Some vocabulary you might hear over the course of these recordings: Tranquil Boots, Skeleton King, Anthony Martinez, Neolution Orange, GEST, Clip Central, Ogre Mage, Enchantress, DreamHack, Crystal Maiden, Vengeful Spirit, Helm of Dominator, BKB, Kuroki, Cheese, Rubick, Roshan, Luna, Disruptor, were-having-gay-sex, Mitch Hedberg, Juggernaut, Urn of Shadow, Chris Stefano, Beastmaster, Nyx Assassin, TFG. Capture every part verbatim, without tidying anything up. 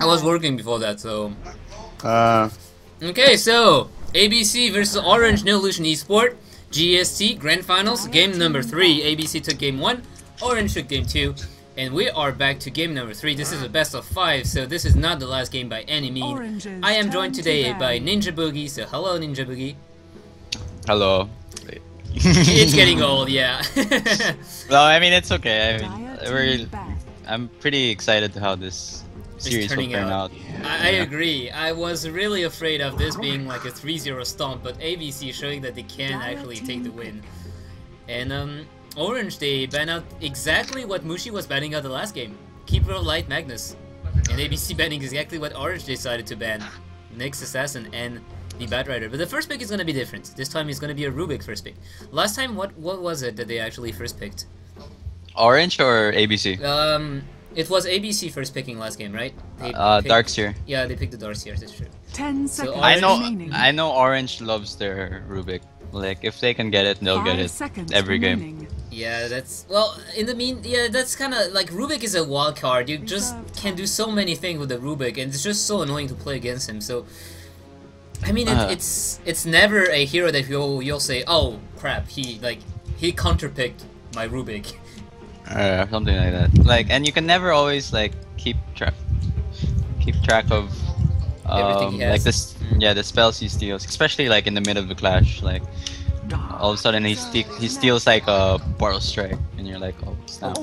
I was working before that, so... Uh... Okay, so... A B C versus Orange No Illusion Esport. G S T Grand Finals, game number three. A B C took game one, Orange took game two. And we are back to game number three. This is a best of five, so this is not the last game by any means. I am joined today by Ninja Boogie, so hello Ninja Boogie. Hello. It's getting old, yeah. No, I mean it's okay. I mean, we're, I'm pretty excited to how this series will turn out. out. I, I yeah. agree. I was really afraid of this being like a three zero stomp, but A B C showing that they can actually take the win. And um, Orange, they ban out exactly what Mushi was banning out the last game. Keeper of Light Magnus. And A B C banning exactly what Orange decided to ban. Nyx Assassin and the Batrider. But the first pick is going to be different. This time it's going to be a Rubick first pick. Last time, what, what was it that they actually first picked? Orange or A B C? Um... It was A B C first picking last game, right? They uh, picked, Dark Seer. Yeah, they picked the Dark Seer, that's true. Ten seconds so I know, remaining. I know Orange loves their Rubick. Like, if they can get it, they'll Five get it every remaining. game. Yeah, that's... Well, in the mean... Yeah, that's kind of... Like, Rubick is a wild card. You just can do so many things with the Rubick, and it's just so annoying to play against him, so... I mean, it, uh, it's it's never a hero that you'll, you'll say, oh, crap, he, like, he counterpicked my Rubick. Uh, something like that. Like, and you can never always like keep track, keep track of um, everything he has. Like this, mm. yeah, the spells he steals, especially like in the middle of the clash. Like, all of a sudden he ste he steals like a Barrel Strike, and you're like, oh snap!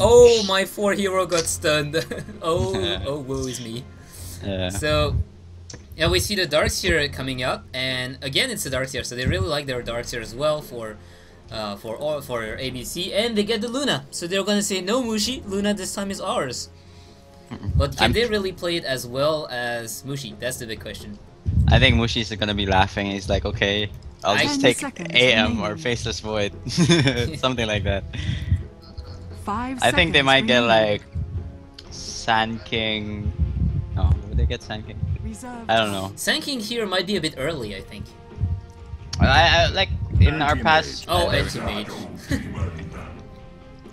Oh, my four hero got stunned. oh, yeah. oh, woe is me. Yeah. So, yeah, we see the Darkseer coming up, and again it's a Darkseer, so they really like their Darkseer as well for. Uh, for all, for A B C, and they get the Luna, so they're gonna say no Mushi, Luna this time is ours. But can I'm... they really play it as well as Mushi? That's the big question. I think Mushi's gonna be laughing. He's like, okay, I'll I... just take A M or Faceless Void, something like that. Five. I think they might remaining. get like Sand King. No, would they get Sand King? Reserved. I don't know. Sand King here might be a bit early, I think. I, I like. In our past... Oh, Anti Mage.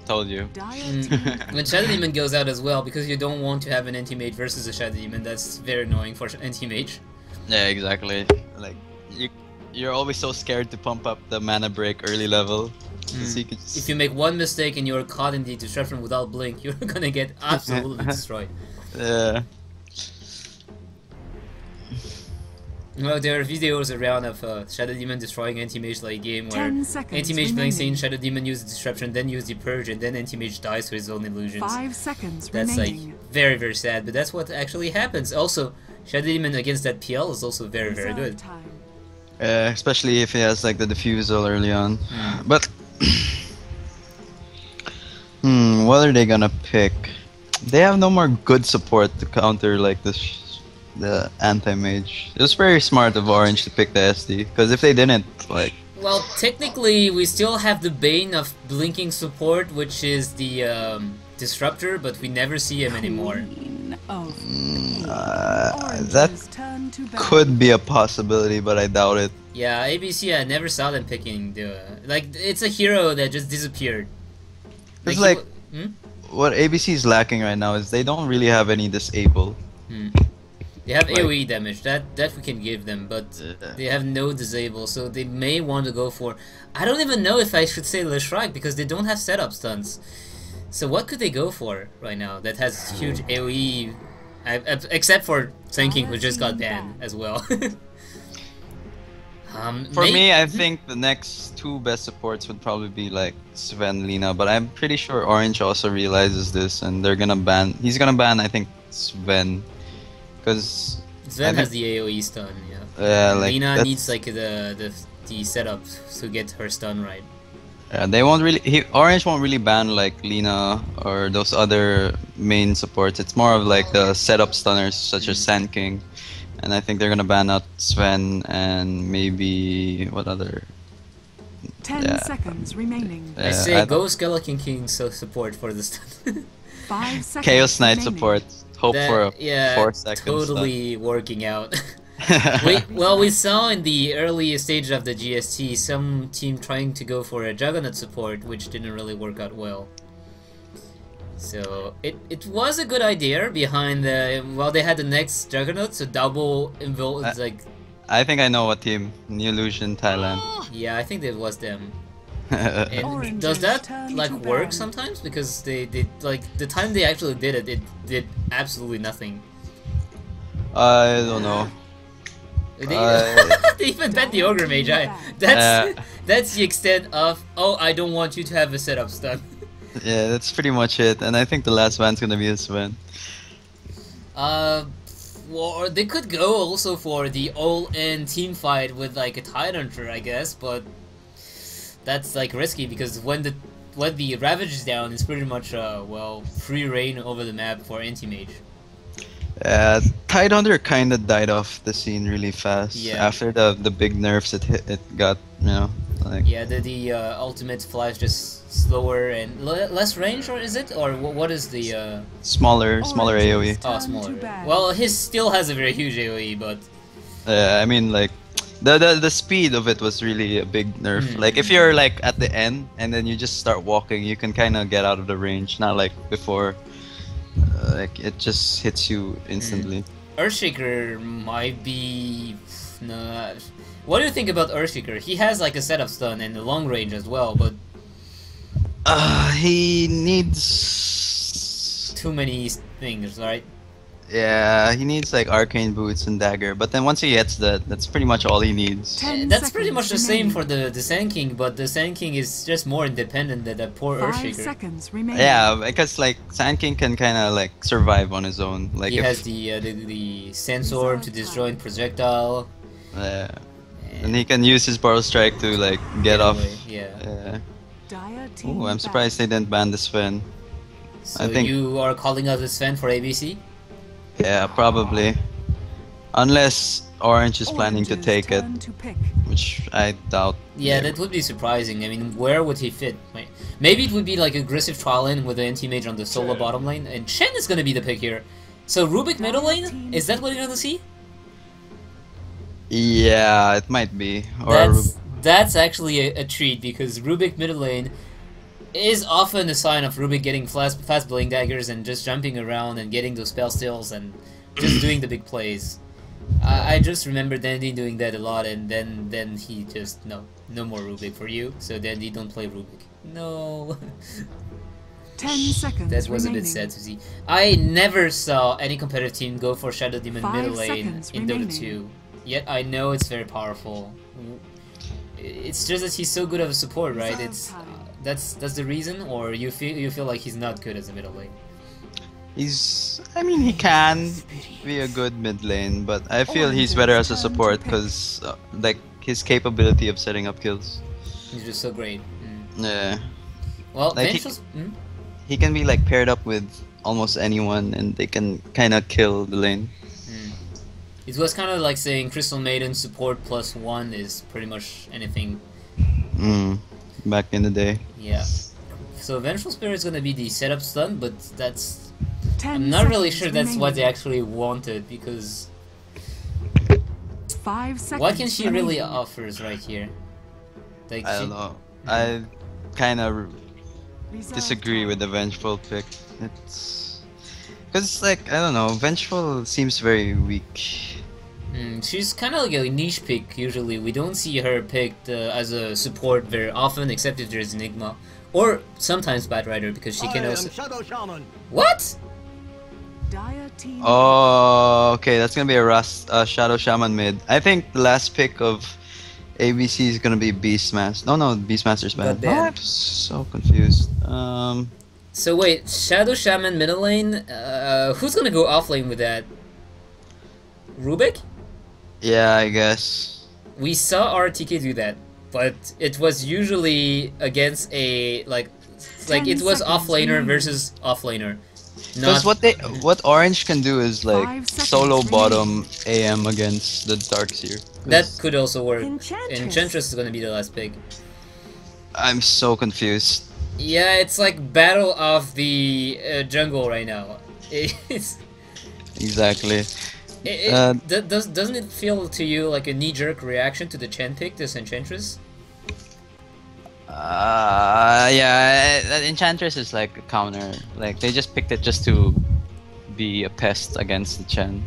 Told you. Mm. When Shadow Demon goes out as well, because you don't want to have an Anti Mage versus a Shadow Demon, that's very annoying for Anti Mage. Yeah, exactly. Like, you, you're always so scared to pump up the mana break early level. Mm. So you could just... If you make one mistake and you're caught in the disruption without blink, you're gonna get absolutely destroyed. Yeah. Well, there are videos around of uh, Shadow Demon destroying Anti-Mage like game where Anti-Mage blinks in, Shadow Demon uses Disruption, then uses the Purge, and then Anti-Mage dies to his own illusions. Five seconds that's remaining. Like very very sad, but that's what actually happens. Also, Shadow Demon against that P L is also very very good. Uh, especially if he has like the Diffusal early on. Mm. But... hmm, what are they gonna pick? They have no more good support to counter like this. The Anti-Mage. It was very smart of Orange to pick the S D, because if they didn't, like... Well, technically, we still have the bane of blinking support, which is the um, Disruptor, but we never see him anymore. Mm, uh, that could be a possibility, but I doubt it. Yeah, A B C, I never saw them picking the... Uh, like, it's a hero that just disappeared. It's like, like hmm? what A B C is lacking right now is they don't really have any disable. Hmm. They have like, A O E damage, that that we can give them, but uh, they have no disable, so they may want to go for... I don't even know if I should say Le Shrike, because they don't have setup stuns. So what could they go for right now that has huge A O E, I, I, except for Sand King, who just got banned as well. um, for me, I think the next two best supports would probably be like Sven, Lina, but I'm pretty sure Orange also realizes this, and they're gonna ban... He's gonna ban, I think, Sven. Because Sven has the A O E stun, yeah. Uh, like Lina needs like the, the the setup to get her stun right. Yeah, they won't really. He, Orange won't really ban like Lina or those other main supports. It's more of like the setup stunners such mm-hmm. as Sand King, and I think they're gonna ban out Sven and maybe what other. Ten yeah. seconds remaining. Yeah, I say I go Skeleton King so support for the stun. Five seconds Chaos Knight remaining. support. Hope that, for a yeah, four seconds. Totally stuff. working out. we, well, we saw in the early stage of the G S T some team trying to go for a Juggernaut support, which didn't really work out well. So it, it was a good idea behind the... Well, they had the next Juggernaut, so double invul... I, like... I think I know what team. New Lucian, Thailand. Yeah, I think it was them. And Oranges does that, like, work sometimes? Because they did, like, the time they actually did it, it did absolutely nothing. I don't know. They, uh, they even bet the Ogre Mage. I, that's, uh, that's the extent of, oh, I don't want you to have a setup stun. Yeah, that's pretty much it. And I think the last van's gonna be a Sven. Uh, well, they could go also for the all-in team fight with, like, a Tidehunter, I guess, but... That's like risky because when the when the Ravage is down, it's pretty much uh well free reign over the map for Anti Mage. Uh, Tidehunter kind of died off the scene really fast. Yeah. After the the big nerfs, it hit, it got you know like. Yeah, the the uh, ultimate flies just slower and l less range, or is it, or w what is the uh... smaller smaller A O E? Oh, smaller. Well, his still has a very huge A O E, but. Yeah, uh, I mean like. The, the the speed of it was really a big nerf. Mm. Like if you're like at the end and then you just start walking, you can kind of get out of the range. Not like before, uh, like it just hits you instantly. Mm. Earthshaker might be no. What do you think about Earthshaker? He has like a setup stun and a long range as well, but uh, he needs too many things, right? Yeah, he needs like arcane boots and dagger, but then once he gets that, that's pretty much all he needs. Yeah, that's pretty much the same for the, the Sand King, but the Sand King is just more independent than that poor Earthshaker. Yeah, because like Sand King can kind of like survive on his own. Like he if... has the, uh, the the Sense Orb to destroy projectile. Yeah, and, and he can use his Borrow Strike to like get anyway, off. Yeah. Yeah. Oh, I'm surprised they didn't ban the Sven. So I think... you are calling out the Sven for A B C? Yeah, probably. Unless Orange is planning Orange's to take it, to which I doubt. Yeah, that would be surprising. I mean, where would he fit? Maybe it would be like aggressive trial in with an anti-mage on the solo bottom lane, and Chen is gonna be the pick here. So Rubick middle lane? Is that what you're gonna see? Yeah, it might be. Or that's, that's actually a, a treat, because Rubick middle lane is often a sign of Rubick getting fast, fast blowing daggers and just jumping around and getting those spell steals and just doing the big plays. I, I just remember Dandy doing that a lot, and then then he just no no more Rubick for you. So Dandy, don't play Rubick. No. Ten seconds. That was remaining. A bit sad to see. I never saw any competitive team go for Shadow Demon Five middle lane in Dota two. Yet I know it's very powerful. It's just that he's so good of a support, right? It's. That's that's the reason, or you feel you feel like he's not good as a middle lane. He's, I mean, he can be a good mid lane, but I feel he's better as a support because uh, like his capability of setting up kills. He's just so great. Mm. Yeah. Well, like he, mm? he can be like paired up with almost anyone, and they can kind of kill the lane. Mm. It was kind of like saying Crystal Maiden support plus one is pretty much anything. Mm. Back in the day. Yeah. So Vengeful Spirit is gonna be the setup stun, but that's... I'm not really sure that's what they actually wanted, because... Five seconds. What can she really offers right here? Like I she... don't know. I kinda disagree with the Vengeful pick. It's... Because, like, I don't know, Vengeful seems very weak. Mm, she's kind of like a niche pick, usually. We don't see her picked uh, as a support very often, except if there's Enigma. Or sometimes Batrider, because she I can also... Shadow Shaman. What?! Oh, okay, that's gonna be a Rust, uh, Shadow Shaman mid. I think the last pick of A B C is gonna be Beastmaster. No, no, Beastmaster's bad. Oh, I'm so confused. Um... So wait, Shadow Shaman middle lane? Uh, who's gonna go off lane with that? Rubick? Yeah, I guess. We saw R T K do that, but it was usually against a like, like it was offlaner versus offlaner. Because what they, what Orange can do is like solo bottom A M against the Dark Seer. That could also work. Enchantress. Enchantress is gonna be the last pick. I'm so confused. Yeah, it's like battle of the uh, jungle right now. It's exactly. It, it, uh, does, doesn't it feel to you like a knee-jerk reaction to the Chen pick, this Enchantress? Uh, Uh, yeah, that Enchantress is like a counter. Like, they just picked it just to be a pest against the Chen.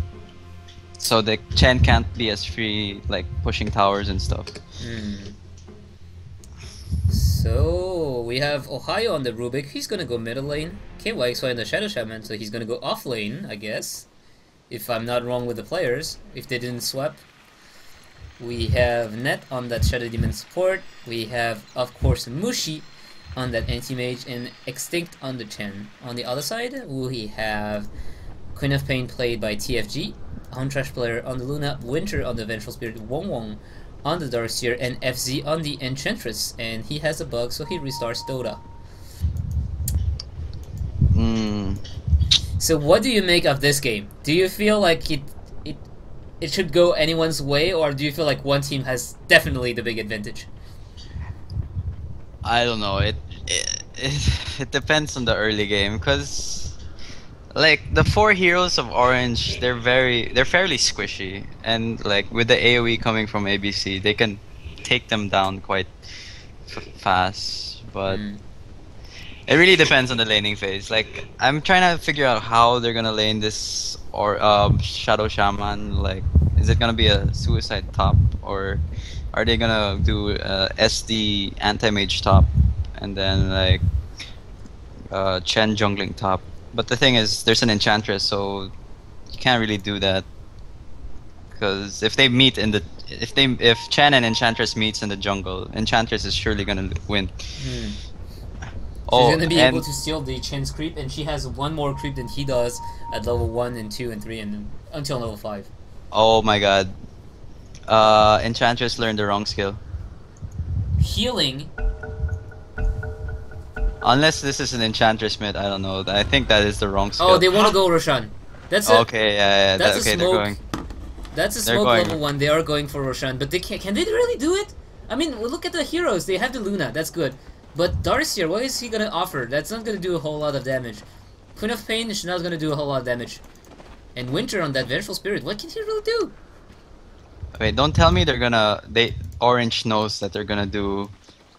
So the Chen can't be as free, like pushing towers and stuff. Mm. So we have Ohaiyo on the Rubick. He's gonna go middle lane. K Y X Y on the Shadow Shaman, so he's gonna go off lane, I guess. If I'm not wrong with the players, if they didn't swap. We have Net on that Shadow Demon support. We have, of course, Mushi on that Anti Mage and Extinct on the Chen. On the other side, we have Queen of Pain played by T F G, Hunt Trash Player on the Luna, Winter on the Vengeful Spirit, Wong Wong on the Dark Seer, and F Z on the Enchantress. And he has a bug, so he restarts Dota. Mm. So what do you make of this game? Do you feel like it It should go anyone's way, or do you feel like one team has definitely the big advantage? I don't know. It it, it, it depends on the early game, because like the four heroes of Orange, they're very they're fairly squishy, and like with the A O E coming from A B C, they can take them down quite f fast. But mm. it really depends on the laning phase. Like, I'm trying to figure out how they're gonna lane this or um, Shadow Shaman. Like, is it gonna be a suicide top, or are they gonna do uh, S D Anti Mage top, and then like uh, Chen jungling top? But the thing is, there's an Enchantress, so you can't really do that, because if they meet in the if they if Chen and Enchantress meets in the jungle, Enchantress is surely gonna win. Hmm. She's oh, gonna be able to steal the Chen's creep, and she has one more creep than he does at level one and two and three and until level five. Oh my god. Uh, Enchantress learned the wrong skill. Healing? Unless this is an Enchantress mid, I don't know. I think that is the wrong skill. Oh, they wanna go Roshan. That's it. Okay, yeah, yeah. That's that, okay, a smoke. They're going. That's a smoke level one. They are going for Roshan, but they can can they really do it? I mean, look at the heroes. They have the Luna. That's good. But Dark Seer, what is he gonna offer? That's not gonna do a whole lot of damage. Queen of Pain is not gonna do a whole lot of damage. And Winter on that Vengeful Spirit, what can he really do? Wait, don't tell me they're gonna... They Orange knows that they're gonna do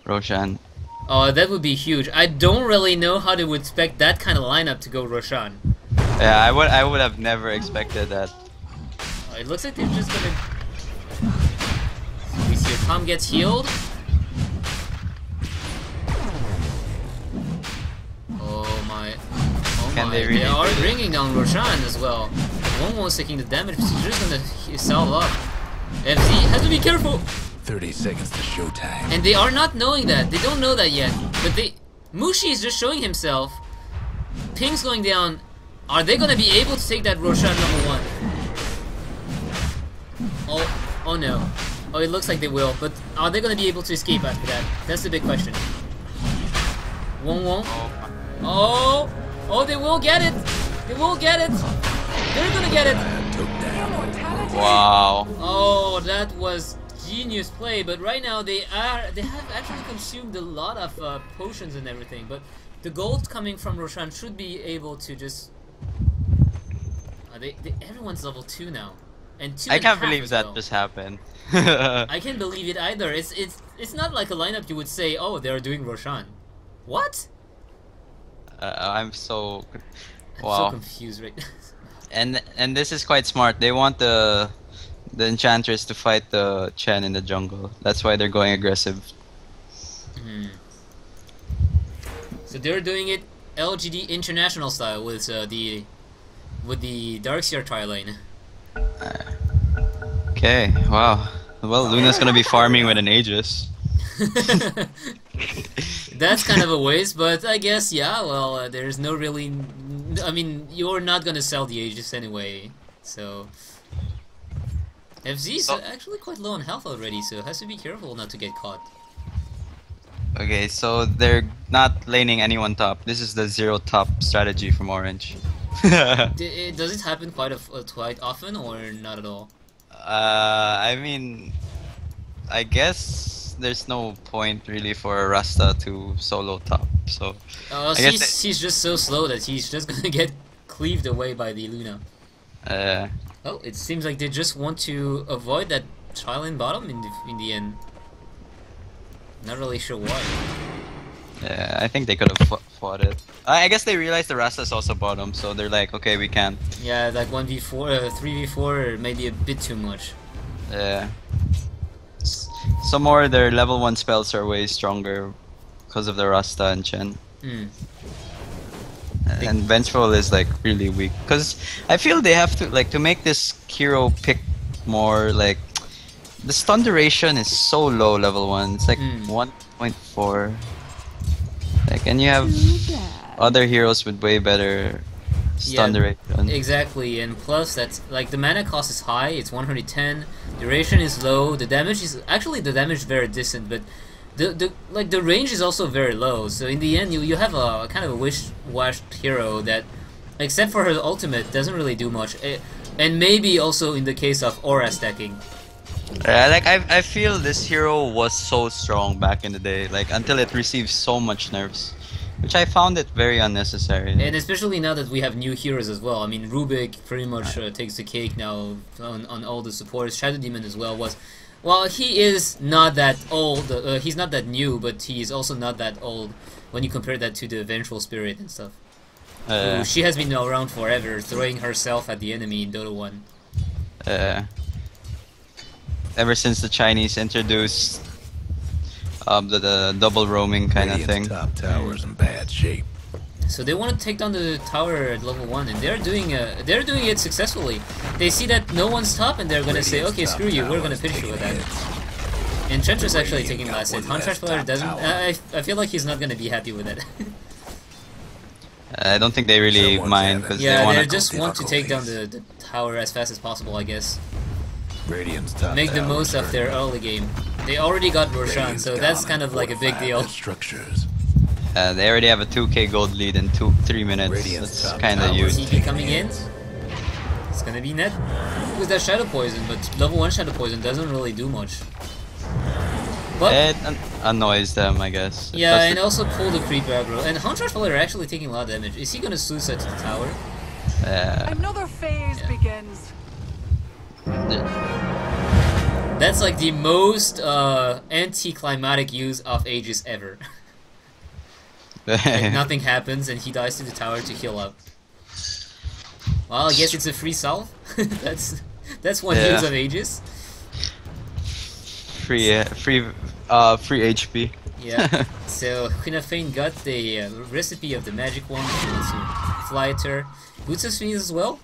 Roshan. Oh, that would be huge. I don't really know how they would expect that kind of lineup to go Roshan. Yeah, I would, I would have never expected that. Oh, it looks like they're just gonna... We see if Tom gets healed. Oh my, oh Can my, they, really they are bringing down Roshan as well. Wong Wong's taking the damage, but she's just gonna sell up. F Z has to be careful! thirty seconds to showtime. And they are not knowing that, they don't know that yet. But they, Mushi is just showing himself. Ping's going down. Are they gonna be able to take that Roshan number one? Oh, oh no. Oh, it looks like they will, but are they gonna be able to escape after that? That's the big question. Wong Wong. Oh, oh, they will get it. They will get it. They're gonna get it. Wow. Oh, that was genius play. But right now they are—they have actually consumed a lot of uh, potions and everything. But the gold coming from Roshan should be able to just. Uh, they, they, everyone's level two now, and two. I and can't believe that just happened. I can't believe it either. It's it's it's not like a lineup you would say, oh, they're doing Roshan. What? Uh, I'm so wow. I'm so confused right now. and and this is quite smart. They want the the Enchantress to fight the Chen in the jungle. That's why they're going aggressive. Mm. So they're doing it L G D international style with uh, the with the Darkseer tri lane. Uh, okay. Wow. Well, Luna's gonna be farming with an Aegis. That's kind of a waste, but I guess, yeah, well, uh, there's no really... I mean, you're not gonna sell the Aegis anyway, so... F Z's oh. actually quite low on health already, so has to be careful not to get caught. Okay, so they're not laning anyone top. This is the zero top strategy from Orange. Does it happen quite, a, quite often, or not at all? Uh, I mean... I guess... There's no point really for a Rasta to solo top, so. Oh, uh, he's, he's just so slow that he's just gonna get cleaved away by the Luna. Uh. Oh, it seems like they just want to avoid that tri-lane bottom in the, in the end. Not really sure why. Yeah, I think they could have fought it. I guess they realized the Rastas also bought them, so they're like, okay, we can. Yeah, like one v four, uh, three v four, maybe a bit too much. Yeah. Some more, their level one spells are way stronger because of the Rasta and Chen. Mm. And Vengeful is like really weak because I feel they have to like to make this hero pick more like the stun duration is so low level one. It's like mm. one point four. Like and you have other heroes with way better stun yeah, duration. Exactly, and plus that's like the mana cost is high. It's one hundred ten. Duration is low. The damage is actually the damage very distant, but. The, the like the range is also very low, so in the end you you have a, a kind of a wish-washed hero that, except for her ultimate, doesn't really do much, and maybe also in the case of aura stacking. Yeah, like I I feel this hero was so strong back in the day, like until it received so much nerfs, which I found it very unnecessary. And especially now that we have new heroes as well. I mean, Rubick pretty much uh, takes the cake now on on all the supports. Shadow Demon as well was. Well, he is not that old, uh, he's not that new, but he is also not that old when you compare that to the Vengeful Spirit and stuff. Uh, Ooh, she has been around forever, throwing herself at the enemy in Dota one. Uh, ever since the Chinese introduced um, the, the double roaming kind of thing. Top tower's in bad shape. So they want to take down the tower at level one, and they're doing uh, they're doing it successfully. They see that no one's top, and they're gonna say, "Okay, screw you, we're gonna finish you with that." Enchantress actually taking last hit. Hunt Trash Player doesn't. I I feel like he's not gonna be happy with that. I don't think they really mind because yeah, they, they just want to take down the, the tower as fast as possible, I guess. Make the most of their early game. They already got Roshan, so that's kind of like a big deal. Uh, they already have a two K gold lead in two three minutes. It's kind of huge. T P coming in. It's gonna be Net with that Shadow Poison, but level one Shadow Poison doesn't really do much. But it an annoys them, I guess. It yeah, and also pull the creep aggro. And Hunt Trash Player actually taking a lot of damage. Is he gonna suicide to the tower? Uh, Another phase yeah. begins. That's like the most uh, anticlimactic use of Aegis ever. Like nothing happens and he dies to the tower to heal up. Well, I guess it's a free salve. that's that's one yeah. use of Aegis. Free, uh, free, uh, free H P. Yeah. So Queen of Pain got the uh, recipe of the magic wand to fly at her. Boots of Sweet as well.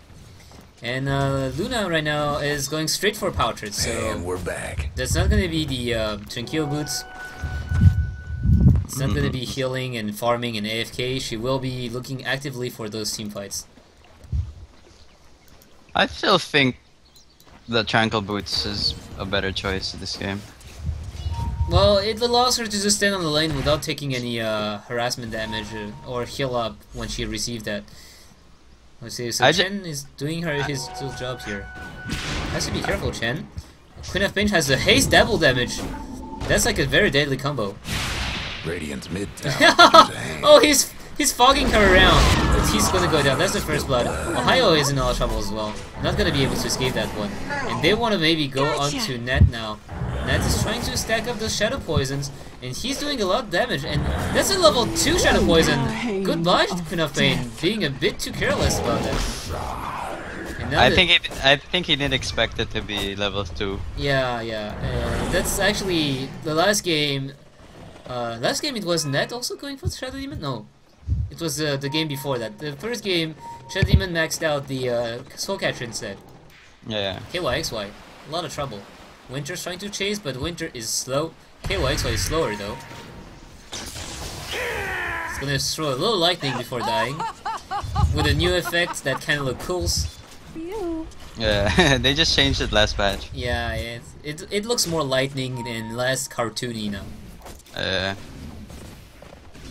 And uh, Luna right now is going straight for Poutrits. So and we're back. That's not going to be the uh, Tranquil boots. It's not mm. gonna be healing and farming and A F K. She will be looking actively for those team fights. I still think the Tranquil Boots is a better choice in this game. Well, it allows her to just stand on the lane without taking any uh, harassment damage or heal up when she received that. Let's see. So I Chen is doing her his little job here. Has to be careful, Chen. Queen of Pain has a haste double damage. That's like a very deadly combo. Radiant's mid oh, he's he's fogging her around. He's gonna go down. That's the first blood. Ohaiyo is in a lot of trouble as well. Not gonna be able to escape that one. And they want to maybe go gotcha. on to Net now. Net is trying to stack up those Shadow Poisons, and he's doing a lot of damage. And that's a level two Shadow Poison. Goodbye, Queen of Pain, being a bit too careless about that. I think it, I think he didn't expect it to be level two. Yeah, yeah. Uh, that's actually the last game. Uh, last game it was Net also going for Shadow Demon? No. It was uh, the game before that. The first game, Shadow Demon maxed out the uh, Soul Catcher instead. Yeah. K Y X Y. A lot of trouble. Winter's trying to chase, but Winter is slow. K Y X Y is slower though. It's gonna throw a little lightning before dying. With a new effect that kinda looks cool. Yeah, they just changed it last patch. Yeah, it, it, it looks more lightning and less cartoony now. Uh,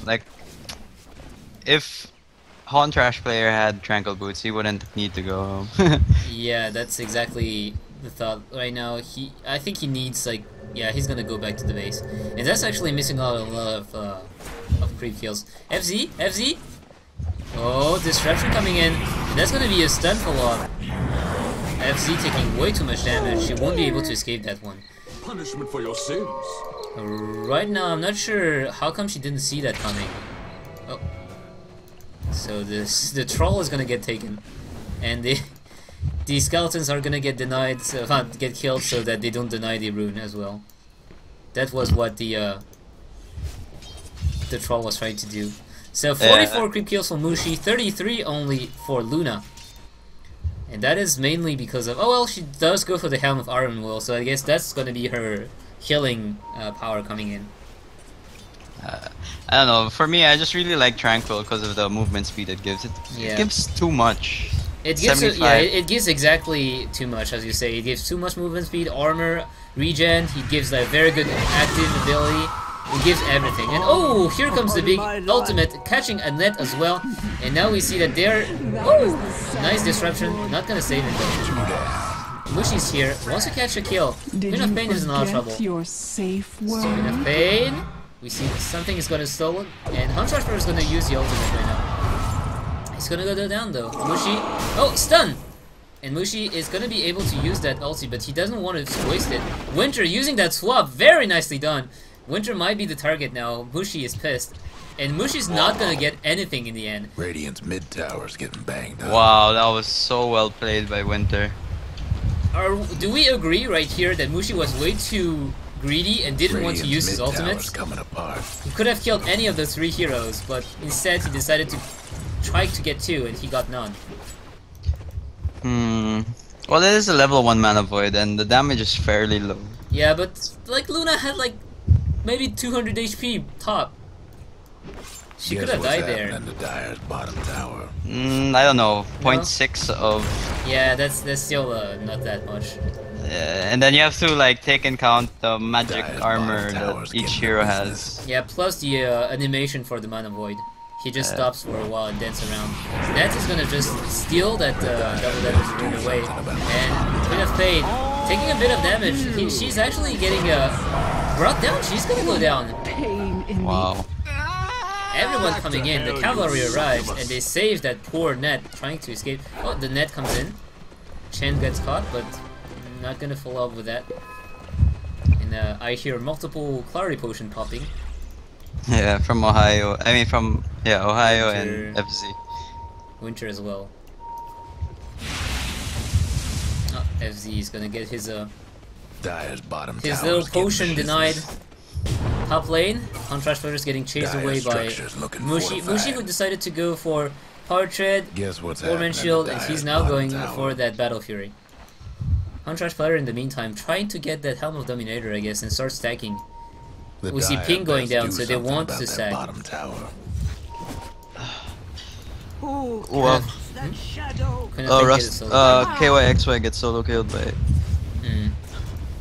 like, if Hunt Trash Player had Tranquil Boots, he wouldn't need to go home. Yeah, that's exactly the thought. Right now, he, I think he needs, like, yeah, he's gonna go back to the base. And that's actually missing out a lot of, uh, of creep kills. F Z? F Z? Oh, Disruption coming in. And that's gonna be a stun for a lot. F Z taking way too much damage. She won't be able to escape that one. Punishment for your sins. Right now, I'm not sure how come she didn't see that coming. Oh. So this the troll is gonna get taken. And the, the skeletons are gonna get denied, uh, get killed so that they don't deny the rune as well. That was what the uh, the troll was trying to do. So forty-four yeah. creep kills for Mushi, thirty-three only for Luna. And that is mainly because of... Oh well, she does go for the Helm of Iron Will, so I guess that's gonna be her healing uh, power coming in. Uh, I don't know, for me I just really like Tranquil because of the movement speed it gives. It, yeah. it gives too much. It gives a, yeah, it, it gives exactly too much, as you say. It gives too much movement speed, armor, regen, it gives a like, very good active ability. It gives everything. And oh, here comes the big ultimate, catching a net as well. And now we see that they're... Oh! Nice disruption. Not gonna save it though. Mushi's here. Wants to catch a kill. Queen of Pain is in a lot of trouble. Queen of Pain. We see that something is gonna stolen. And Hunt Trash Player is gonna use the ultimate right now. He's gonna go down though. Mushi... Oh! Stun! And Mushi is gonna be able to use that ulti, but he doesn't want to waste it. Winter using that swap. Very nicely done. Winter might be the target now. Mushi is pissed. And Mushi's not gonna get anything in the end. Radiant's mid tower's getting banged up. Wow, that was so well played by Winter. Are, do we agree right here that Mushi was way too greedy and didn't Radiant's want to use his ultimates? Coming apart. He could have killed any of the three heroes, but instead he decided to try to get two and he got none. Hmm. Well, it is a level one Mana Void and the damage is fairly low. Yeah, but like Luna had like maybe two hundred H P top. She Guess could have died there. And the Dire's bottom tower. Mm, I don't know. zero point six of. Yeah, that's that's still uh, not that much. Yeah, and then you have to like take in count the magic Dire's armor that each hero has. Yeah, plus the uh, animation for the Mana Void. He just uh, stops for a while and dances around. So Net is gonna just steal that uh, double damage rune away, and Queen of Pain taking a bit of damage. He, she's actually getting a. Uh, Brought down, she's gonna go down. Pain in wow. Everyone coming in, the cavalry arrives, and they save that poor Net trying to escape. Oh, the Net comes in. Chen gets caught, but not gonna follow up with that. And uh, I hear multiple Clarity Potion popping. Yeah, from Ohaiyo. I mean, from, yeah, Ohaiyo and F Z. Winter as well. Oh, F Z is gonna get his, uh... Dire's bottom His little potion denied. Top lane, Hunt Trash Player is getting chased Dire away by Mushi. Mushi, who decided to go for Power Tread, Foreman Shield, and he's now going tower. for that Battle Fury. Hunt Trash Player, in the meantime, trying to get that Helm of Dominator, I guess, and start stacking. The we see Ping going down, do so they want to stack. Ooh, well, hmm? shadow. Oh, Rust, uh, K Y X Y gets solo killed by. Mm.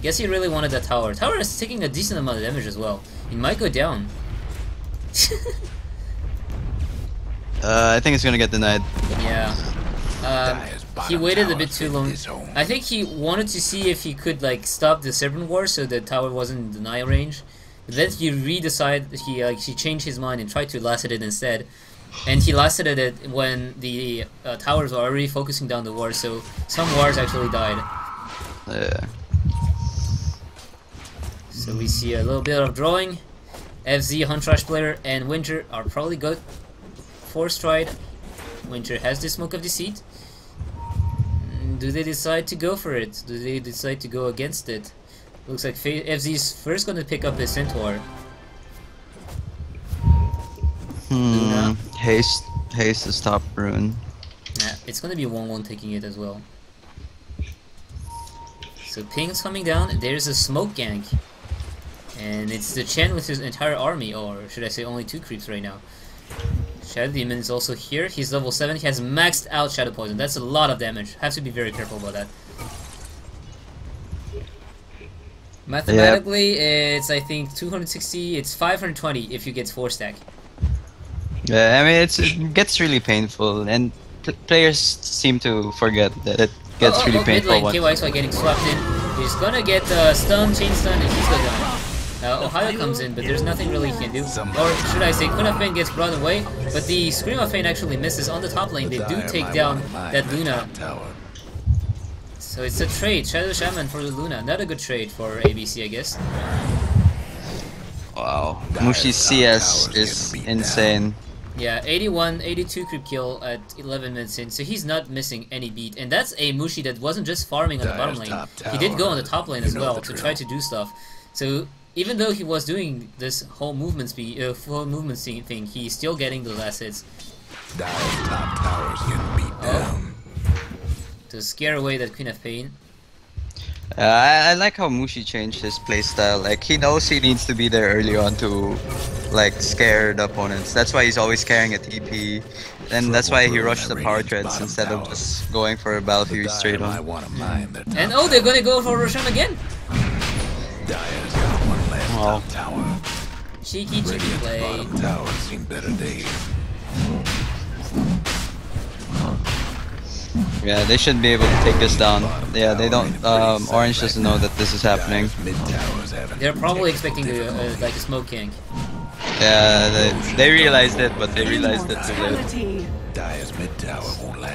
Guess he really wanted that tower. Tower is taking a decent amount of damage as well. It might go down. uh, I think it's gonna get denied. Yeah. Um, he waited a bit too long. I think he wanted to see if he could like stop the Serpent War so the tower wasn't in deny range. But then he redecided. He like he changed his mind and tried to lacerate it instead. And he lacerate it when the uh, towers were already focusing down the war. So some wars actually died. Yeah. So we see a little bit of drawing. F Z, Hunt Trash Player, and Winter are probably good. Four stride. Winter has the Smoke of Deceit. Do they decide to go for it? Do they decide to go against it? Looks like F Z is first going to pick up the Centaur. Hmm. Luna. Haste. Haste is top rune. Nah, it's going to be Wong Wong taking it as well. So Ping's coming down. There's a Smoke Gank. And it's the Chen with his entire army, or should I say only two creeps right now. Shadow Demon is also here. He's level seven. He has maxed out Shadow Poison. That's a lot of damage. Have to be very careful about that. Mathematically, yep. It's I think two hundred sixty. It's five hundred twenty if you get four stack. Yeah, I mean it's, it gets really painful, and players seem to forget that it gets oh, oh, really oh, painful. Mid lane, K Y X Y getting swapped in. He's gonna get uh, stunned, chain stun, and he's gonna die. Uh, Ohaiyo comes in, but there's nothing really he can do. Or should I say, Queen of Pain gets brought away, but the Scream of Pain actually misses on the top lane. They do take down that Luna. So it's a trade, Shadow Shaman for the Luna. Not a good trade for A B C, I guess. Wow. Mushi's C S is insane. Down. Yeah, eighty-one, eighty-two creep kill at eleven minutes in, so he's not missing any beat. And that's a Mushi that wasn't just farming on the bottom lane. He did go on the top lane as well to try to do stuff. So even though he was doing this whole movement speed, uh, whole movement thing, he's still getting the last hits. Top towers can beat down. To scare away that Queen of Pain. Uh, I, I like how Mushi changed his playstyle. Like, he knows he needs to be there early on to, like, scare the opponents. That's why he's always carrying a T P, and that's why he rushed the power treads instead of just going for a Battle Fury straight on. And oh, they're gonna go for Roshan again! Oh. Cheeky, cheeky play. Yeah, they should be able to take this down. Yeah, they don't. Um, Orange doesn't know that this is happening. They're probably expecting a, uh, like a smoke gank. Yeah, they, they realized it, but they realized it too late.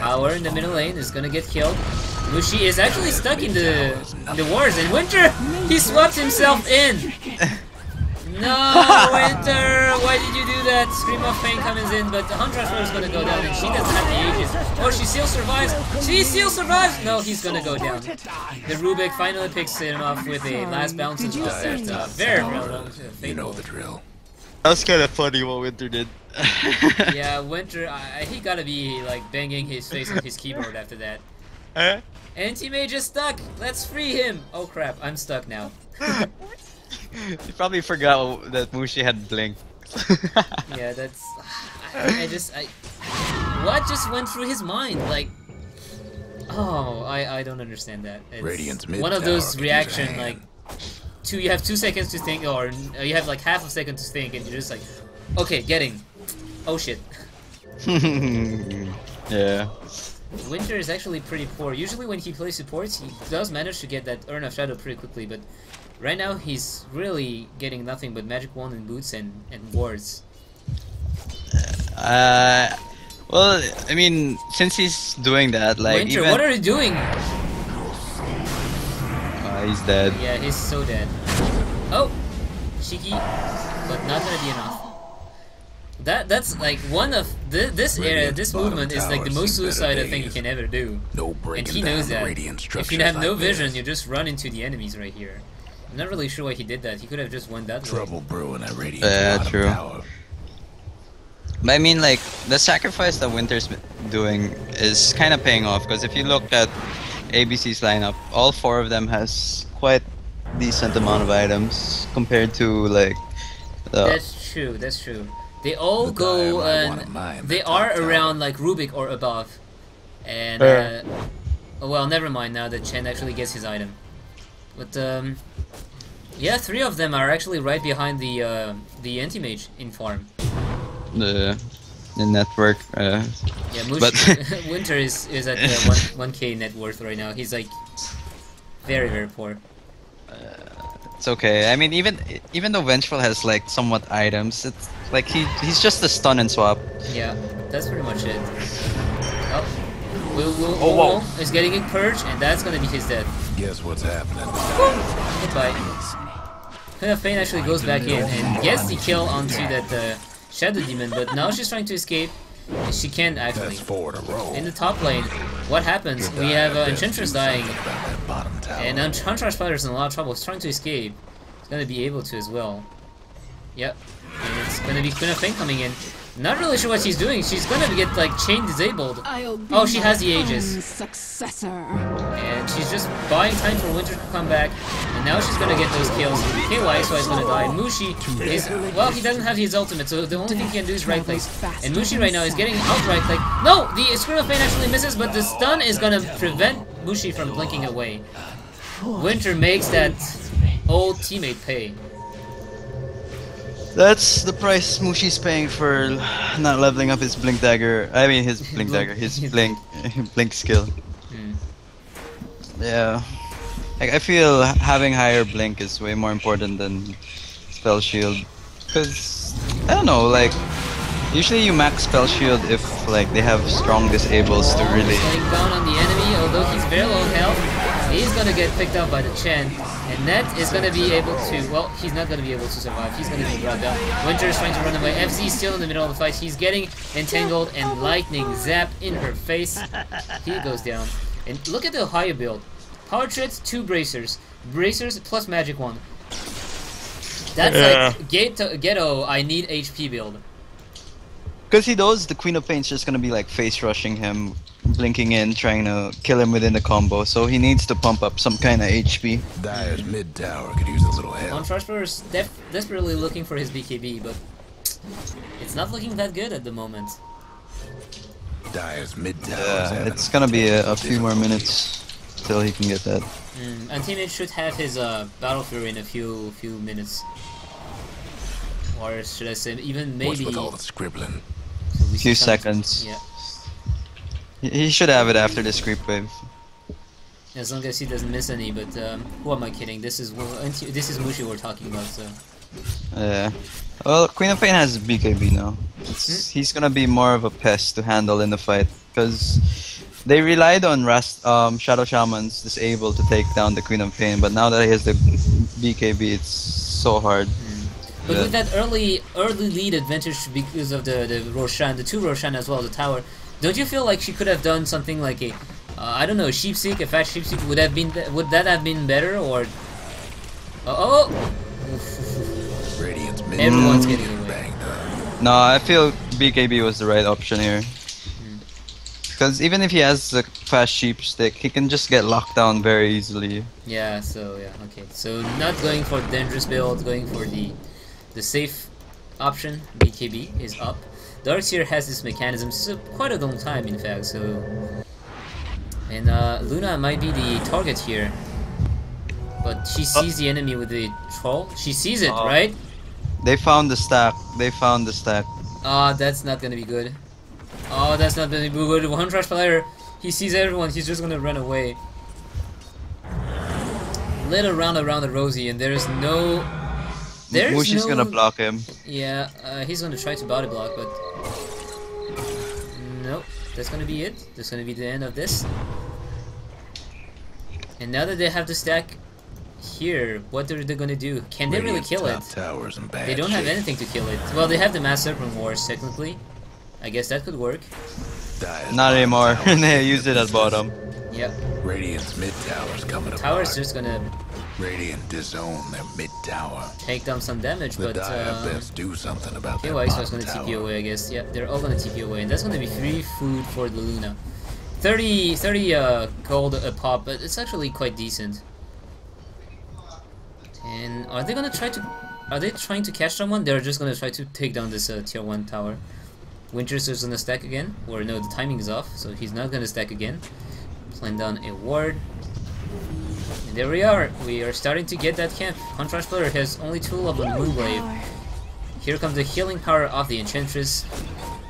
Power in the middle lane is gonna get killed. Mushi is actually stuck in the in the wars, and Winter, he swapped himself in. No, Winter! Why did you do that? Scream of Pain comes in, but the Hunt Trash Player is gonna go down, and she doesn't have the Aegis. Oh, she still survives! She still survives! No, he's gonna go down. The Rubick finally picks him off with a last bounce into the center. Very well. You know the drill. That was kind of funny what Winter did. Yeah, Winter, I, he gotta be like banging his face on his keyboard after that. Uh? Anti Mage is stuck! Let's free him! Oh crap, I'm stuck now. You probably forgot that Mushi had blink. Yeah, that's... I, I just... I, what just went through his mind? Like... Oh, I, I don't understand that. It's one of those reaction like... Two, you have two seconds to think, or you have like half a second to think, and you're just like... Okay, getting... Oh shit. Yeah. Winter is actually pretty poor. Usually when he plays supports, he does manage to get that Urn of Shadow pretty quickly, but... Right now, he's really getting nothing but Magic Wand and Boots and, and wards. Uh, well, I mean, since he's doing that, like... Winter, even... what are you doing? Uh, he's dead. Yeah, he's so dead. Oh! Shiki, but not gonna be enough. That That's like one of... Th this area, this movement is like the most suicidal thing you can ever do. No and he knows that. If you have no vision, you just run into the enemies right here. I'm not really sure why he did that. He could have just won that. Trouble brewing already. Yeah, true. Power. But I mean, like, the sacrifice that Winter's doing is kind of paying off. Because if you look at A B C's lineup, all four of them has quite decent amount of items compared to like. The that's true. That's true. They all the go and they are time. around like Rubick or above. And uh, oh, well, never mind. Now that Chen actually gets his item. But um, yeah, three of them are actually right behind the uh, the Anti Mage in farm. The the network. Uh, yeah, Mush but Winter is is at uh, one one k net worth right now. He's like very very poor. Uh, it's okay. I mean, even even though Vengeful has like somewhat items, it's like he he's just a stun and swap. Yeah, that's pretty much it. Oh. Will Will oh, Wong Wong is getting a purge, and that's gonna be his death. Guess what's happening? Goodbye. Queen of Pain actually goes back in and gets the kill onto that uh, Shadow Demon, but now she's trying to escape. And she can't actually. In the top lane, what happens? We have uh, Enchantress dying, and Hunt Trash Player is in a lot of trouble. He's trying to escape. He's gonna be able to as well. Yep. And it's gonna be Queen of Pain coming in. Not really sure what she's doing. She's gonna get like chain disabled. Oh, she has the Aegis. Successor. And she's just buying time for Winter to come back. And now she's gonna get those kills. K Y X Y is gonna die. Mushi is well, he doesn't have his ultimate, so the only thing he can do is right click. And Mushi right now is getting out right click. No, the Scream of Pain actually misses, but the stun is gonna prevent Mushi from blinking away. Winter makes that old teammate pay. That's the price Mushi's paying for not leveling up his blink dagger. I mean, his blink dagger, his blink, blink skill. Mm. Yeah, like I feel having higher blink is way more important than spell shield, because I don't know. Like usually you max spell shield if like they have strong disables to really. He's down on the enemy, although he's very low health. He's gonna get picked up by the Chen, and Net is gonna be able to, well, he's not gonna be able to survive, he's gonna be grabbed out. Winter is trying to run away, F Z is still in the middle of the fight, he's getting entangled, and lightning zap in her face. He goes down. And look at the Ohaiyo build. Power Treads, two bracers. Bracers plus Magic Wand. That's yeah. like ghetto, ghetto, I need H P build. Because he knows the Queen of Pain's just gonna be like face rushing him, blinking in, trying to kill him within the combo, so he needs to pump up some kind of H P. Dire's mid tower could use a little help. Hunt Trash Player is def desperately looking for his B K B, but it's not looking that good at the moment. Dire's mid tower. Yeah, it's gonna be a, a few more minutes till he can get that. Mm, Anti Mage should have his uh, Battle Fury in a few few minutes, or should I say even maybe. What's with all the scribbling? So we few seconds. Yeah. He should have it after the creep wave. As long as he doesn't miss any, but um, who am I kidding? This is this is Mushi we're talking about, so... Yeah. Well, Queen of Pain has B K B now. It's, hmm? He's gonna be more of a pest to handle in the fight, because they relied on Rast, um, Shadow Shaman's Disable to take down the Queen of Pain, but now that he has the B K B, it's so hard. Hmm. But yeah. With that early early lead advantage because of the, the Roshan, the two Roshan as well, the tower, don't you feel like she could have done something like a, uh, I don't know, Sheepstick, a fast Sheepstick? Would have been, th would that have been better, or? Uh oh! Radiant's everyone's getting away. No, I feel B K B was the right option here, because mm. even if he has the fast Sheepstick, he can just get locked down very easily. Yeah. So yeah. Okay. So not going for dangerous build, going for the, the safe option. B K B is up. Dark Seer has this mechanism so quite a long time, in fact, so... And uh, Luna might be the target here. But she sees oh. the enemy with the troll. She sees it, oh. right? They found the stack. They found the stack. Ah, oh, that's not gonna be good. Oh, that's not gonna be good. One Trash Player, he sees everyone, he's just gonna run away. Little round around the Rosie, and there is no... There's Mushi's no... gonna block him. Yeah, uh, he's gonna try to body block, but... Nope, that's gonna be it. That's gonna be the end of this. And now that they have the stack here, what are they gonna do? Can they really kill it? They don't have anything to kill it. Well, they have the Mass Serpent Wars, technically. I guess that could work. Not anymore. They used it at bottom. Yep. Radiant's mid tower's coming up. Tower's just gonna... Radiant disown their mid tower. Take down some damage, the but uh, best do something about that. K Y X Y is gonna T P away, I guess. Yep, they're all gonna T P away, and that's gonna be free food for the Luna. thirty, thirty uh, gold a pop, but it's actually quite decent. And are they gonna try to? Are they trying to catch someone? They're just gonna try to take down this uh, tier one tower. Winter's is gonna stack again, or no, the timing is off, so he's not gonna stack again. Plant down a ward. And there we are, we are starting to get that camp. Hunt Trash Player has only two of them move wave. Here comes the healing power of the Enchantress,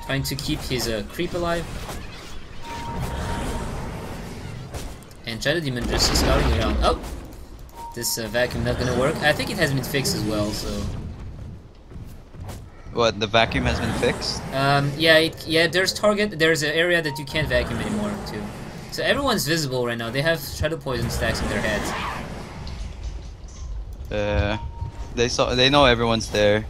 trying to keep his uh, creep alive. And Shadow Demon just scouting around. Oh! This uh, vacuum not gonna work. I think it has been fixed as well, so... What, the vacuum has been fixed? Um, yeah, it, yeah, there's target, there's an area that you can't vacuum anymore, too. So everyone's visible right now. They have shadow poison stacks in their heads. Uh, they saw. They know everyone's there.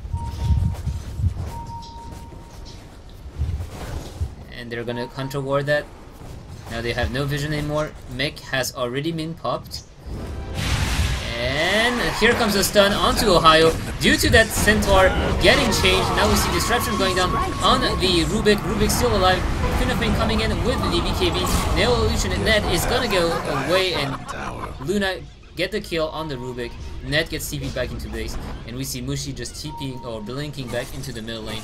And they're gonna counter ward that. Now they have no vision anymore. Mech has already been popped. And here comes a stun onto Ohaiyo. Due to that centaur getting changed, now we see disruption going down on the Rubick. Rubick still alive. Queen of Pain coming in with the B K B. Neo Illusion and Net is gonna go away, and Luna get the kill on the Rubick. Net gets T P'd back into base, and we see Mushi just TPing or blinking back into the middle lane.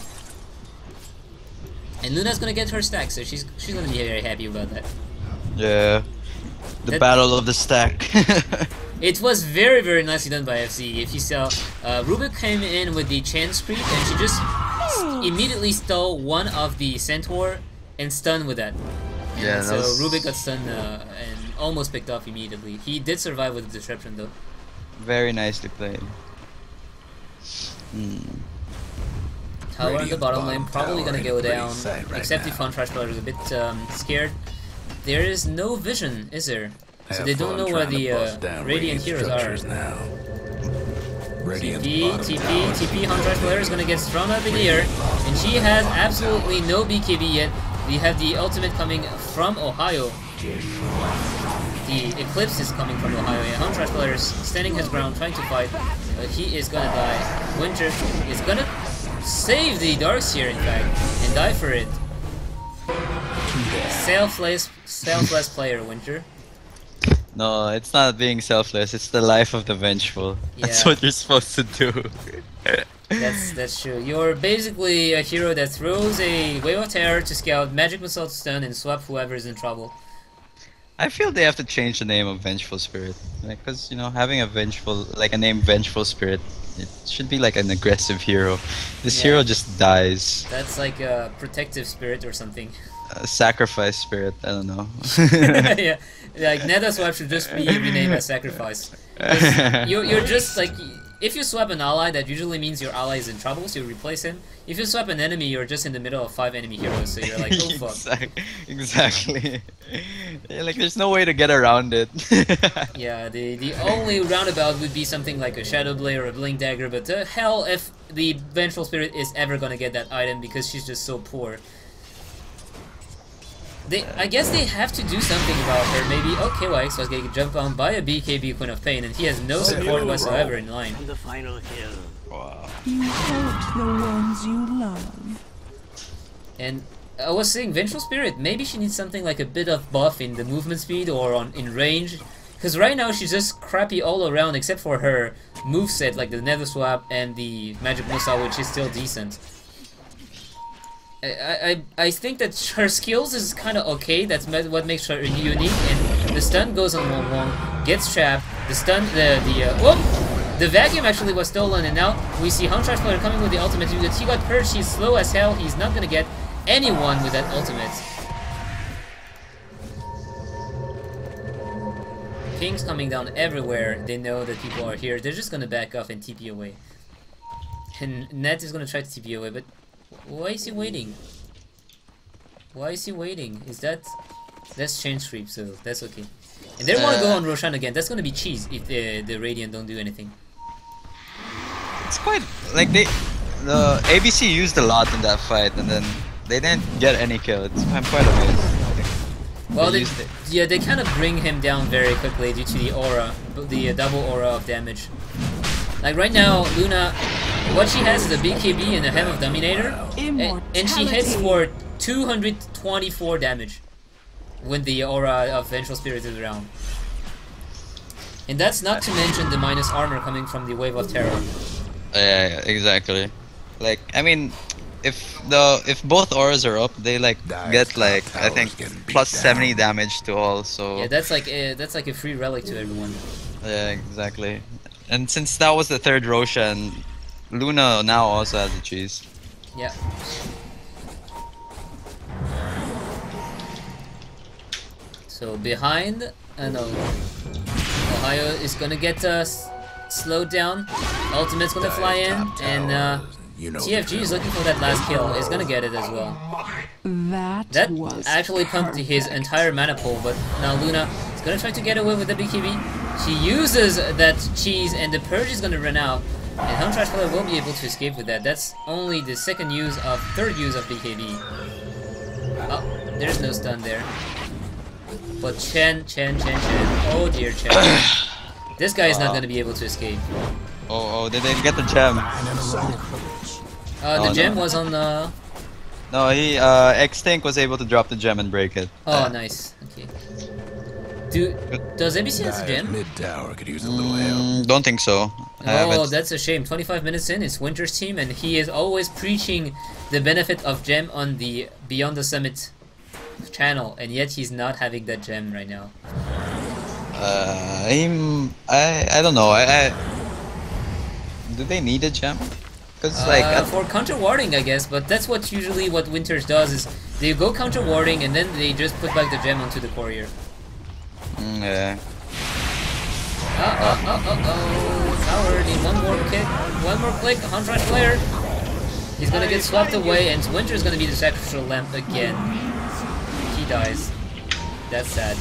And Luna's gonna get her stack, so she's she's gonna be very happy about that. Yeah, the that battle of the stack. It was very, very nicely done by F Z. If you saw, uh, Rubick came in with the chance creep, and she just st immediately stole one of the centaur and stunned with that. And yeah, so was... Rubick got stunned uh, and almost picked off immediately. He did survive with the disruption, though. Very nicely played. Mm. Tower at the bottom lane, probably gonna go down, right except now. If Hunt Trash Player is a bit um, scared. There is no vision, is there? So they don't know where the uh, Radiant heroes are. Now. Radiant T P, T P, T P, Hunt Trash Player is gonna get thrown up in the air, and she has absolutely no B K B yet. We have the ultimate coming from Ohaiyo. The Eclipse is coming from Ohaiyo, and Hunt Trash Player is standing his ground, trying to fight, but he is gonna die. Winter is gonna save the Dark Seer, in fact, and die for it. Selfless, selfless player, Winter. No, it's not being selfless, it's the life of the Vengeful. Yeah. That's what you're supposed to do. that's that's true. You're basically a hero that throws a Wave of Terror to scout, Magic Missile to stun, and swap whoever is in trouble. I feel they have to change the name of Vengeful Spirit. Because, like, you know, having a Vengeful, like a name Vengeful Spirit, it should be like an aggressive hero. This yeah. hero just dies. That's like a Protective Spirit or something. A Sacrifice Spirit, I don't know. Yeah. Like, Neta Swap should just be renamed as Sacrifice. You, you're just like, if you swap an ally, that usually means your ally is in trouble, so you replace him. If you swap an enemy, you're just in the middle of five enemy heroes, so you're like, oh fuck. Exactly. Yeah, like, there's no way to get around it. Yeah, the, the only roundabout would be something like a Shadow Blade or a Blink Dagger, but the hell if the Vengeful Spirit is ever gonna get that item because she's just so poor. They, I guess they have to do something about her, maybe. Oh, K Y X Y was getting jumped on by a B K B Queen of Pain, and he has no support whatsoever in line. The final kill. Wow. You hurt the ones you love. And I was saying, Vengeful Spirit, maybe she needs something like a bit of buff in the movement speed or on in range. Because right now she's just crappy all around except for her moveset, like the Nether Swap and the Magic Missile, which is still decent. I, I, I think that her skills is kind of okay, that's what makes her unique, and the stun goes on Wong Wong, gets trapped, the stun, the, the, uh, whoop! The vacuum actually was stolen, and now we see Hunt Trash Player coming with the ultimate, that he got purged, he's slow as hell, he's not gonna get anyone with that ultimate. Pings coming down everywhere, they know that people are here, they're just gonna back off and T P away. And Net is gonna try to T P away, but why is he waiting? Why is he waiting? Is that... That's chain sweep, so that's okay. And they uh, want to go on Roshan again. That's gonna be cheese if the, the Radiant don't do anything. It's quite... Like, they... The A B C used a lot in that fight, and then they didn't get any kill. It's I'm quite amazed. Well, they, they yeah, they kind of bring him down very quickly due to the aura. The uh, double aura of damage. Like, right now, Luna... What she has is a B K B and a Hem of Dominator, and, and she hits for two hundred twenty-four damage when the aura of Vengeful Spirit is around. And that's not to mention the minus armor coming from the Wave of Terror. Yeah, yeah, exactly. Like, I mean, if the if both auras are up, they like get like I think plus seventy damage to all. So yeah, that's like a, that's like a free relic to everyone. Yeah, exactly. And since that was the third Roshan. Luna now also has a cheese. Yeah. So behind, I know Ohaiyo is gonna get uh, slowed down. Ultimate's gonna fly in, and uh, T F G is looking for that last kill. Is gonna get it as well. That, that was actually pumped perfect. His entire mana pool, but now Luna is gonna try to get away with the B K B. She uses that cheese, and the purge is gonna run out. And Hunt Trash Player will be able to escape with that. That's only the second use of, third use of B K B. Oh, there's no stun there. But Chen, Chen, Chen, Chen. Oh dear, Chen. This guy is uh, not going to be able to escape. Oh, oh, they didn't get the gem. Uh, the oh, gem no. was on the... Uh... No, he, uh, Extinct was able to drop the gem and break it. Oh, uh. nice. Okay. Do, does A B C has a gem? Mm, don't think so. Oh, that's a shame. twenty-five minutes in, it's Winter's team, and he is always preaching the benefit of gem on the Beyond the Summit channel, and yet he's not having that gem right now. Uh, I'm, I I don't know. I, I do they need a gem? Cause uh, like I, for counter warding, I guess. But that's what usually what Winter's does is they go counter warding and then they just put back the gem onto the courier. Yeah. Uh oh, oh, oh, oh, Tower needs one more kick, one more click, Hunt Trash Player. He's gonna get swapped away, and Winter's gonna be the sacrificial lamp again. He dies. That's sad.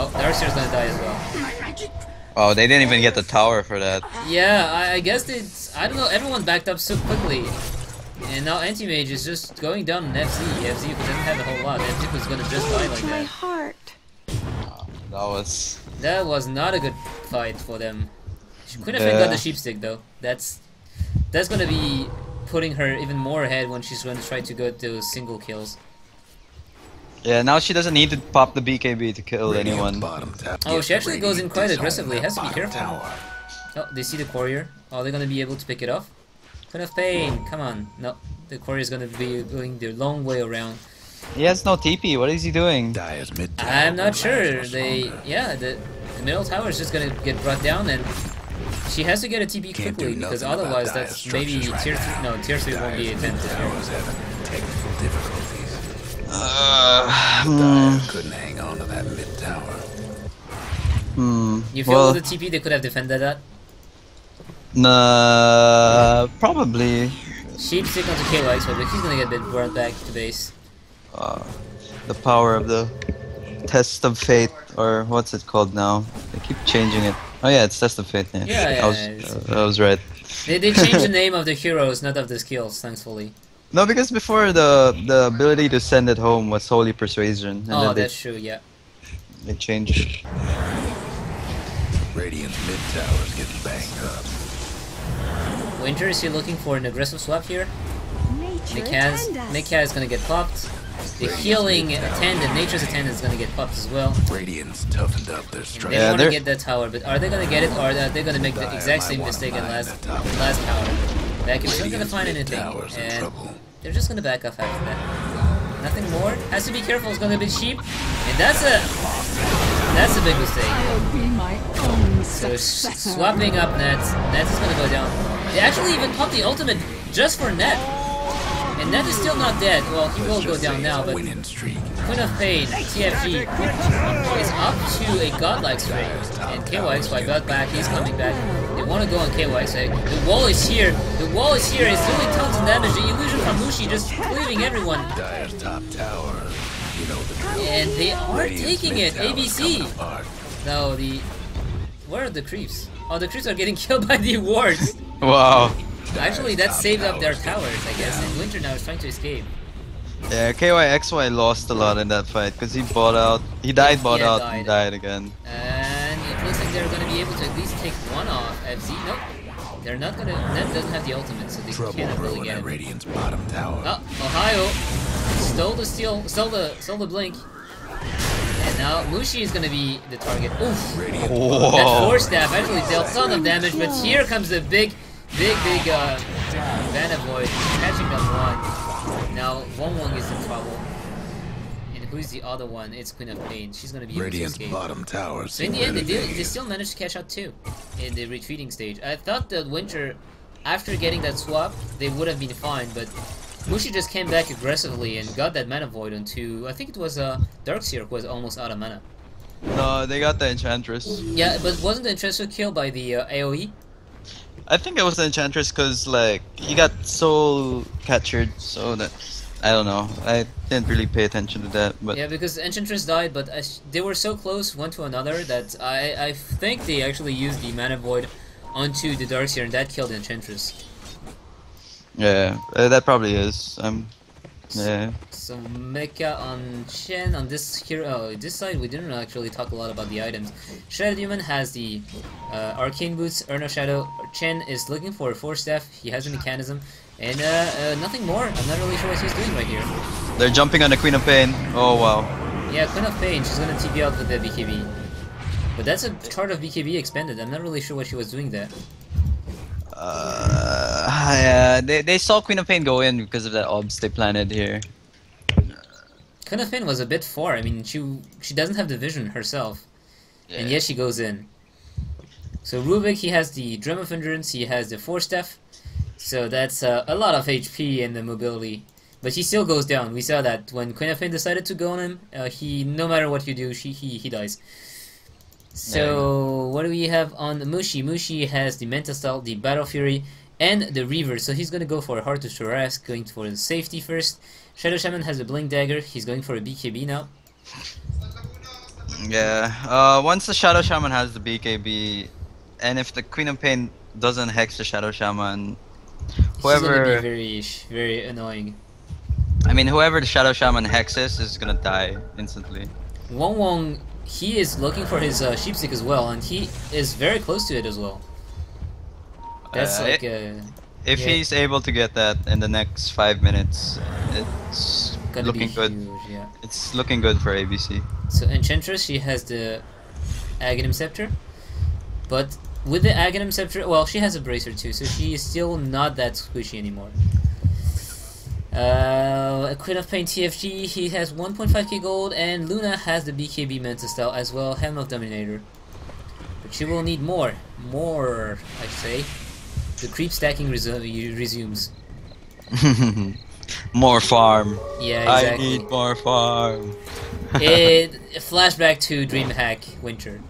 Oh, Dark Seer's gonna die as well. Oh, they didn't even get the tower for that. Yeah, I, I guess it's... I don't know, everyone backed up so quickly. And now Anti Mage is just going down in F Z. F Z doesn't have a whole lot. F Z was gonna just die like that. Heart. Uh, that was... That was not a good fight for them. Queen of Pain got the Sheepstick though. That's... That's gonna be putting her even more ahead when she's gonna try to go to single kills. Yeah, now she doesn't need to pop the B K B to kill anyone. Oh, she actually goes in quite aggressively. Has to be careful. Oh, they see the Courier. Are they gonna be able to pick it off? Queen of Pain, come on. No, the Courier is gonna be going the long way around. He has no T P. What is he doing? I'm not sure. They, yeah, the, the middle tower is just gonna get brought down, and she has to get a T P quickly because otherwise, that's maybe tier three. No, tier three won't be attempted. Uh, hmm. Couldn't hang on to that mid tower. Hmm. You feel well, with the T P they could have defended that? Nah, probably. Sheepstick onto K Y X Y, but he's gonna get brought back to base. Uh, the power of the test of fate, or what's it called now? They keep changing it. Oh yeah, it's test of fate. Yeah, yeah, yeah I was, uh, I was right. They they changed the name of the heroes, not of the skills, thankfully. No, because before the the ability to send it home was solely persuasion. And oh, they, that's true. Yeah. They changed. Radiant's mid tower's getting banged up. Winter, is he looking for an aggressive swap here? Mika's Mika is gonna get popped. The Radiant's healing attendant, Nature's attendant, is gonna get popped as well. Radiant's toughened up their strength. They yeah, want to get that tower, but are they gonna get it, or are they gonna make the exact same mistake as last last tower? Back is not gonna find anything, and they're just gonna back off after that. Nothing more. Has to be careful. It's gonna be cheap, and that's a that's a big mistake. So swapping up Net, Net is gonna go down. They actually even popped the ultimate just for Net, and Net is still not dead. Well, he will go down now, but Queen of Pain, T F G, is up to a godlike streak, and K Y X Y got back. He's coming back. I want to go on K Y X Y. The wall is here. The wall is here. It's doing tons of damage. The illusion from Mushi just cleaving everyone. Dire's top tower. You know the and they are Radiant's taking it. A B C. No, the where are the creeps? Oh, the creeps are getting killed by the wards. Wow. Actually, that saved up their towers, I guess. And Winter now is trying to escape. Yeah, K Y X Y lost a lot in that fight because he bought out. He died, bought yeah, out, died. and died again. And it looks like they're gonna be able to at least take one off. F Z, nope. They're not gonna. Net doesn't have the ultimate, so they Trouble cannot really get it. Radiant's bottom tower. Oh, Ohaiyo stole the steal, stole the, stole the blink, and now Mushi is gonna be the target. Oof! Whoa. That four staff actually dealt a ton of damage, but here comes the big, big, big uh, Mana Void catching that one. Now, Wong Wong is in trouble. And who's the other one? It's Queen of Pain. She's gonna be Radiant's bottom towers. So in the end, they, did, they still managed to catch up too in the retreating stage. I thought that Winter, after getting that swap, they would have been fine, but Mushi just came back aggressively and got that Mana Void onto. I think it was uh, Dark Seer who was almost out of mana. No, they got the Enchantress. Yeah, but wasn't the Enchantress killed by the uh, AoE? I think it was the Enchantress because, like, he got soul captured, so that... I don't know. I didn't really pay attention to that, but... Yeah, because Enchantress died, but I sh they were so close one to another that I, I think they actually used the Mana Void onto the Dark Seer, and that killed the Enchantress. Yeah, uh, that probably is. Um, yeah. So, so Mecha on Chen, on this here, oh, this side, we didn't actually talk a lot about the items. Shadow Demon has the uh, Arcane Boots, Urn of Shadow. Chen is looking for a four staff, he has a mechanism, and uh, uh, nothing more. I'm not really sure what he's doing right here. They're jumping on the Queen of Pain. Oh wow. Yeah, Queen of Pain, she's gonna T P out with the B K B. But that's a chart of B K B expanded, I'm not really sure what she was doing there. Uh, yeah, they, they saw Queen of Pain go in because of that obs they planted here. Queen of Pain was a bit far, I mean, she she doesn't have the vision herself, yeah. And yet she goes in. So Rubick, he has the Drum of Endurance, he has the four staff, so that's uh, a lot of H P and the mobility. But he still goes down, we saw that when Queen of Pain decided to go on him, uh, he, no matter what you do, she, he, he dies. So, what do we have on Mushi? Mushi has the Mental Style, the Battle Fury, and the Reaver. So he's gonna go for a Hard to Harass, going for the safety first. Shadow Shaman has a Blink Dagger, he's going for a B K B now. Yeah, uh, once the Shadow Shaman has the B K B, and if the Queen of Pain doesn't hex the Shadow Shaman, whoever... It's gonna be very, very annoying. I mean, whoever the Shadow Shaman hexes is gonna die instantly. Wong Wong, he is looking for his uh, Sheepstick as well, and he is very close to it as well. That's uh, like it, a... If yeah. he's able to get that in the next five minutes, it's... Gonna looking be good. Huge, yeah. It's looking good for A B C. So Enchantress, she has the Aghanim Scepter, but with the Aghanim Scepter, well, she has a Bracer too, so she is still not that squishy anymore. Uh, Queen of Pain T F G, he has one point five K gold, and Luna has the B K B Mental Style as well, Helm of Dominator. But she will need more, more, I'd say. The creep stacking resu resumes. More farm. Yeah, exactly. I need more farm. It flashback to DreamHack Winter.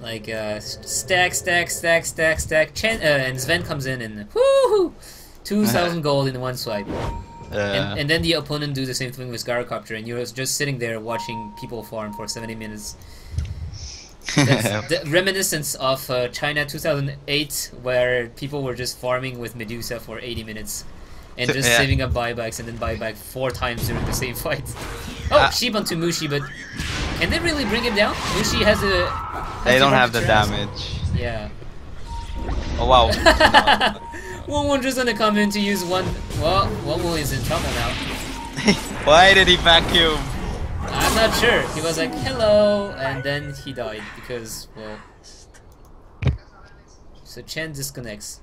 Like uh, stack, stack, stack, stack, stack. Chen uh, and Sven comes in and woohoo, two thousand gold in one swipe. Yeah. And, and then the opponent do the same thing with Gyrocopter, and you're just sitting there watching people farm for seventy minutes. That's the reminiscence of uh, China two thousand eight, where people were just farming with Medusa for eighty minutes. And just yeah. saving up buybacks and then buyback four times during the same fight. Oh, uh, sheep onto Mushi, but can they really bring him down? Mushi has a... Has they don't have the damage. Yeah. Oh wow. Wong just gonna come in to use one... Well, Wong is in trouble now. Why did he vacuum? I'm not sure. He was like, hello, and then he died because, well... So Chen disconnects.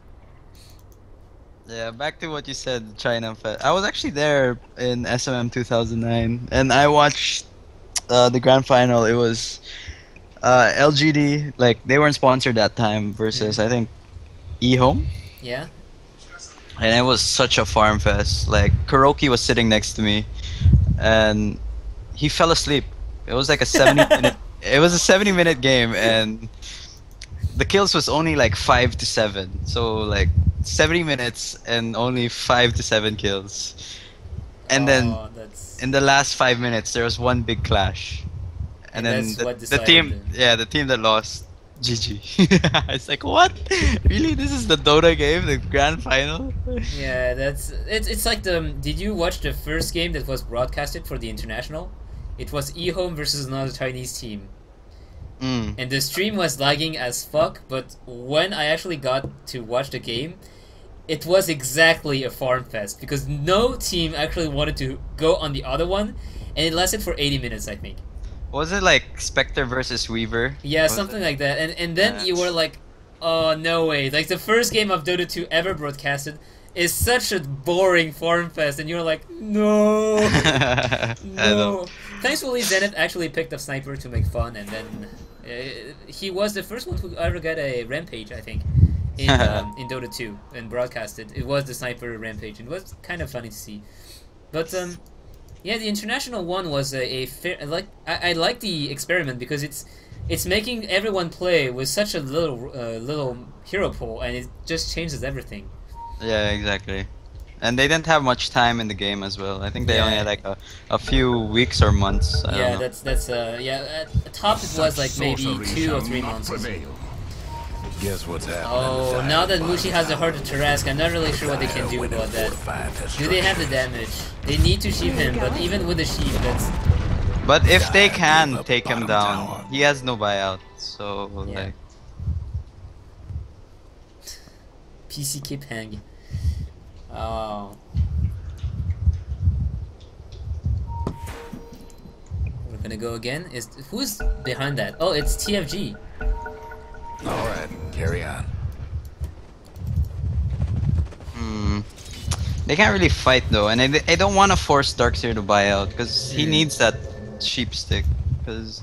Yeah, back to what you said, China Fest. I was actually there in S M M two thousand nine, and I watched uh, the grand final. It was uh, L G D, like they weren't sponsored that time, versus mm-hmm. I think eHome. Yeah. And it was such a farm fest. Like Kuroki was sitting next to me, and he fell asleep. It was like a seventy minute. It was a seventy minute game, and the kills was only like five to seven. So like. seventy minutes and only five to seven kills, and oh, then that's... in the last five minutes there was one big clash, and, and then the, what the team, then. yeah, the team that lost, G G. It's like what? Really? This is the Dota game, the grand final? Yeah, that's it's it's like the. Did you watch the first game that was broadcasted for the international? It was eHome versus another Chinese team. Mm. And the stream was lagging as fuck, but when I actually got to watch the game, it was exactly a farm fest because no team actually wanted to go on the other one, and it lasted for eighty minutes, I think. Was it like Spectre versus Weaver? Yeah, was something it? like that. And and then yeah. you were like, oh no way! Like the first game of Dota two ever broadcasted is such a boring farm fest, and you're like, no, no. Thankfully, Zenith actually picked up Sniper to make fun, and then. Uh, he was the first one who ever got a Rampage, I think, in um, in Dota two and broadcasted. It was the Sniper Rampage. It was kind of funny to see, but um, yeah, the international one was a, a fair. Like I, I like the experiment because it's it's making everyone play with such a little uh, little hero pool, and it just changes everything. Yeah, exactly. And they didn't have much time in the game as well. I think they yeah. only had like a, a few weeks or months. I yeah, don't know. that's that's uh yeah. At top it was like maybe two or three months. Guess what's happening? Oh, now that Mushi has the heart of Tarrasque, I'm not really sure what they can do about that. Do they have the damage? They need to sheep him, but even with the sheep, that's. But if they can take him down, he has no buyout, so yeah. like. P C keep hanging. Oh. We're gonna go again. Is who's behind that? Oh, it's T F G. All right, carry on. Hmm. They can't really fight though, and I, I don't want to force Dark Seer to buy out because he mm. needs that Sheepstick because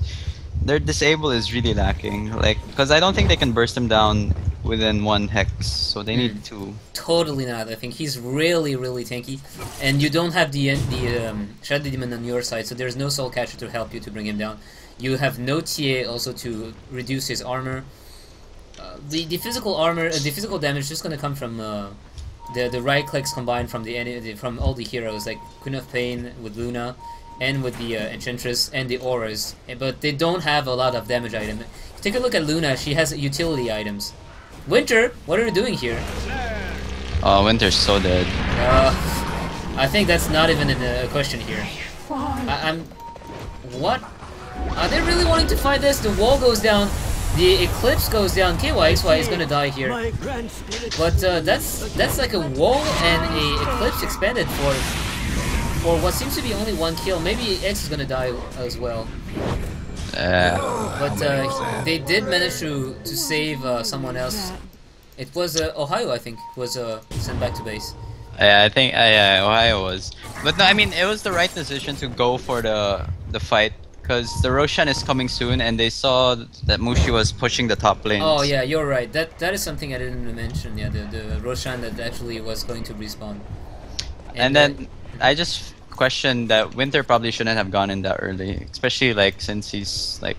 their disable is really lacking. Like, because I don't think they can burst him down within one hex, so they mm. need two. Totally not. I think he's really, really tanky, and you don't have the the um, Shadow Demon on your side, so there's no Soul Catcher to help you to bring him down. You have no T A also to reduce his armor. Uh, the the physical armor, uh, the physical damage is just gonna come from uh, the the right clicks combined from the from all the heroes like Queen of Pain with Luna, and with the uh, Enchantress and the auras, but they don't have a lot of damage item. Take a look at Luna, she has utility items. Winter, what are you doing here? Oh, Winter's so dead. Uh, I think that's not even a question here. I I'm... What? Are they really wanting to fight this? The wall goes down, the eclipse goes down, K Y X Y is gonna die here. But uh, that's that's like a wall and a eclipse expanded for, for what seems to be only one kill. Maybe X is gonna die as well. Uh, but uh, they did manage to, to save uh, someone else. It was uh, Ohaiyo, I think, was uh, sent back to base. Yeah, I think uh, yeah, Ohaiyo was. But no, I mean, it was the right decision to go for the the fight, because the Roshan is coming soon, and they saw that Mushi was pushing the top lane. Oh yeah, you're right. That that is something I didn't mention. Yeah, the, the Roshan that actually was going to respawn. And, and then when... I just questioned that Winter probably shouldn't have gone in that early, especially like since he's like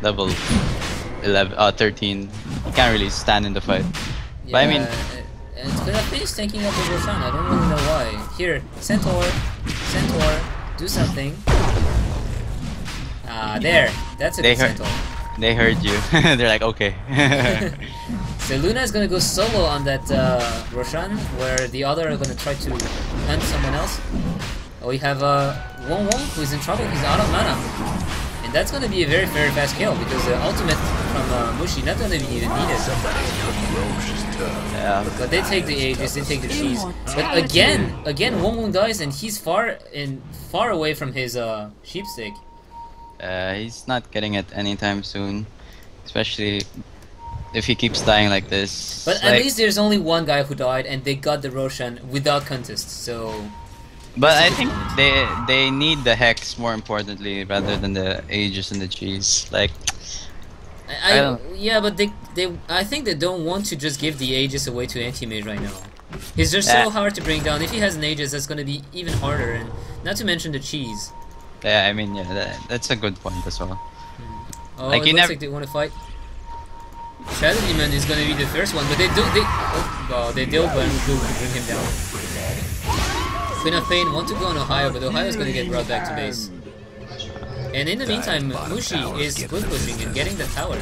level eleven, uh, thirteen. He can't really stand in the fight. Yeah, but I mean, it's because I finished tanking up the Roshan. I don't really know why. Here, Centaur, Centaur, do something. Ah, there. That's a good Centaur. They heard you. They're like, okay. So Luna is gonna go solo on that uh, Roshan, where the other are gonna try to hunt someone else. Oh, we have uh, Wong Wong, who's in trouble. He's out of mana, and that's gonna be a very, very fast kill because the uh, ultimate from uh, Mushi not gonna be even needed. Yeah. But they take the Aegis, they take the Cheese. But again, again, Wong Wong dies, and he's far and far away from his uh, Sheepstick. Uh, he's not getting it anytime soon, especially if he keeps dying like this. But like, at least there's only one guy who died, and they got the Roshan without contest. So. But I think they they need the Hex more importantly rather than the Aegis and the Cheese. Like, I, I don't... yeah, but they they I think they don't want to just give the Aegis away to Anti Mage right now. He's just yeah. so hard to bring down. If he has an Aegis, that's gonna be even harder, and not to mention the Cheese. Yeah, I mean, yeah, that, that's a good point as well. Mm. Oh, like, it you looks like they want to fight. Shadow Demon is gonna be the first one, but they do they oh, well, they do bring him down. Queen of Pain want to go on Ohaiyo, but Ohaiyo is going to get brought back to base. And in the meantime, Mushi is split pushing and getting the tower.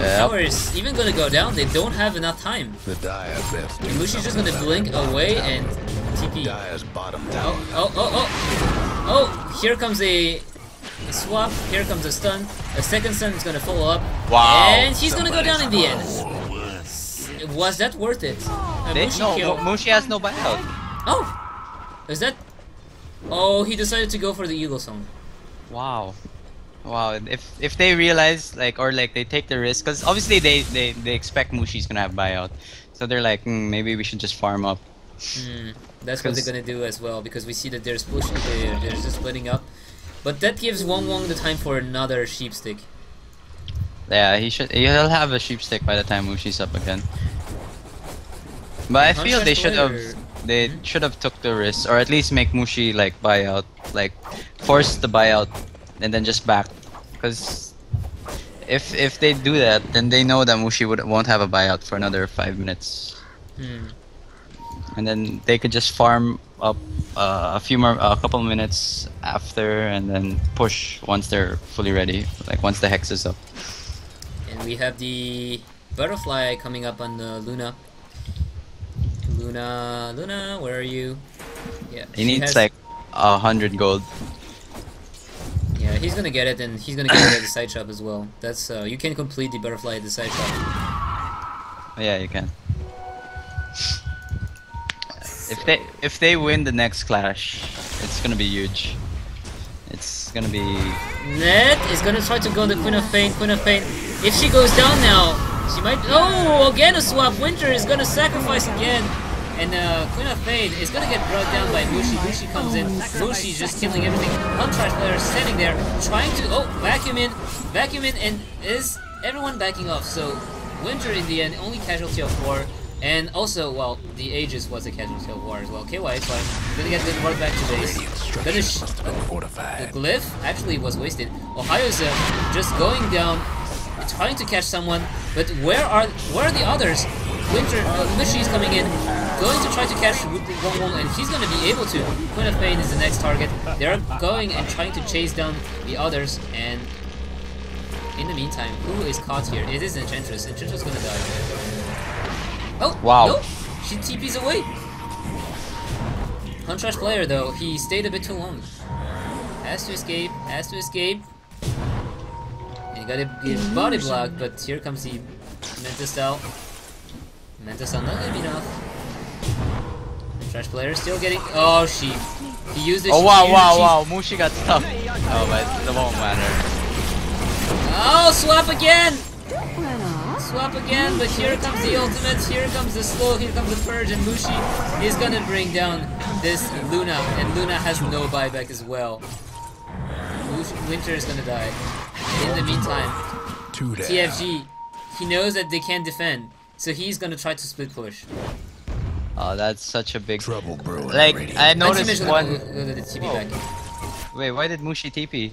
The yep. tower is even going to go down, they don't have enough time. And Mushi's just going to blink away and T P. Oh, oh, oh, oh! Oh, here comes a swap, here comes a stun. A second stun is going to follow up. Wow! And he's going to go down in the end. Was that worth it? Uh, Mushi, no, Mushi has no buyout. Oh! Is that... Oh, he decided to go for the Eagle Song. Wow. Wow, if if they realize, like, or like they take the risk, because obviously they, they, they expect Mushi's gonna have buyout. So they're like, mm, maybe we should just farm up. Mm, that's Cause... what they're gonna do as well, because we see that there's pushing, they're, they're just splitting up. But that gives Wong Wong the time for another Sheepstick. Yeah, he should, he'll have a Sheepstick by the time Mushi's up again. But I feel they should have... They mm-hmm. should have took the risk, or at least make Mushi like buy out, like force the buyout, and then just back. Because if if they do that, then they know that Mushi would won't have a buyout for another five minutes, mm. and then they could just farm up uh, a few more, a couple minutes after, and then push once they're fully ready, like once the Hex is up. And we have the butterfly coming up on the Luna. Luna, Luna, where are you? Yeah, he needs like a hundred gold. Yeah, he's gonna get it, and he's gonna get it at the side shop as well. That's uh, you can complete the butterfly at the side shop. Yeah, you can. So. If they if they win the next clash, it's gonna be huge. It's gonna be. Net is gonna try to go the Queen of Pain. Queen of Pain. If she goes down now. She might. Oh, again a swap. Winter is gonna sacrifice again, and uh, Queen of Pain is gonna get brought down by Mushi. Mushi comes in. Mushi just killing everything. Hunt Trash Player standing there, trying to oh vacuum in, vacuum in, and is everyone backing off? So Winter in the end only casualty of war, and also well the Aegis was a casualty of war as well. K Y X Y gonna get brought back to base. The glyph actually was wasted. Ohaiyo's uh, just going down. Trying to catch someone, but where are where are the others? Winter, uh, Mushi's coming in, going to try to catch Wong Wong, and she's going to be able to. Queen of Pain is the next target. They're going and trying to chase down the others, and in the meantime, who is caught here? It is Enchantress. Enchantress is going to die. Oh, wow. No! She T Ps away! Hunt Trash Player, though, he stayed a bit too long. Has to escape, has to escape. And he got a, a body block, but here comes the Menta Style. Menta Style not gonna be enough. Trash Player still getting. Oh, she. He used it. Oh, wow, wow, wow. Mushi got stuck. Oh, but it won't matter. Oh, swap again! Swap again, but here comes the ultimate, here comes the slow, here comes the purge, and Mushi is gonna bring down this Luna, and Luna has no buyback as well. Winter is gonna die. And in the meantime, T F G, he knows that they can't defend, so he's gonna try to split push. Oh, that's such a big trouble, bro. Like, I noticed one. Wait, why did Mushi T P?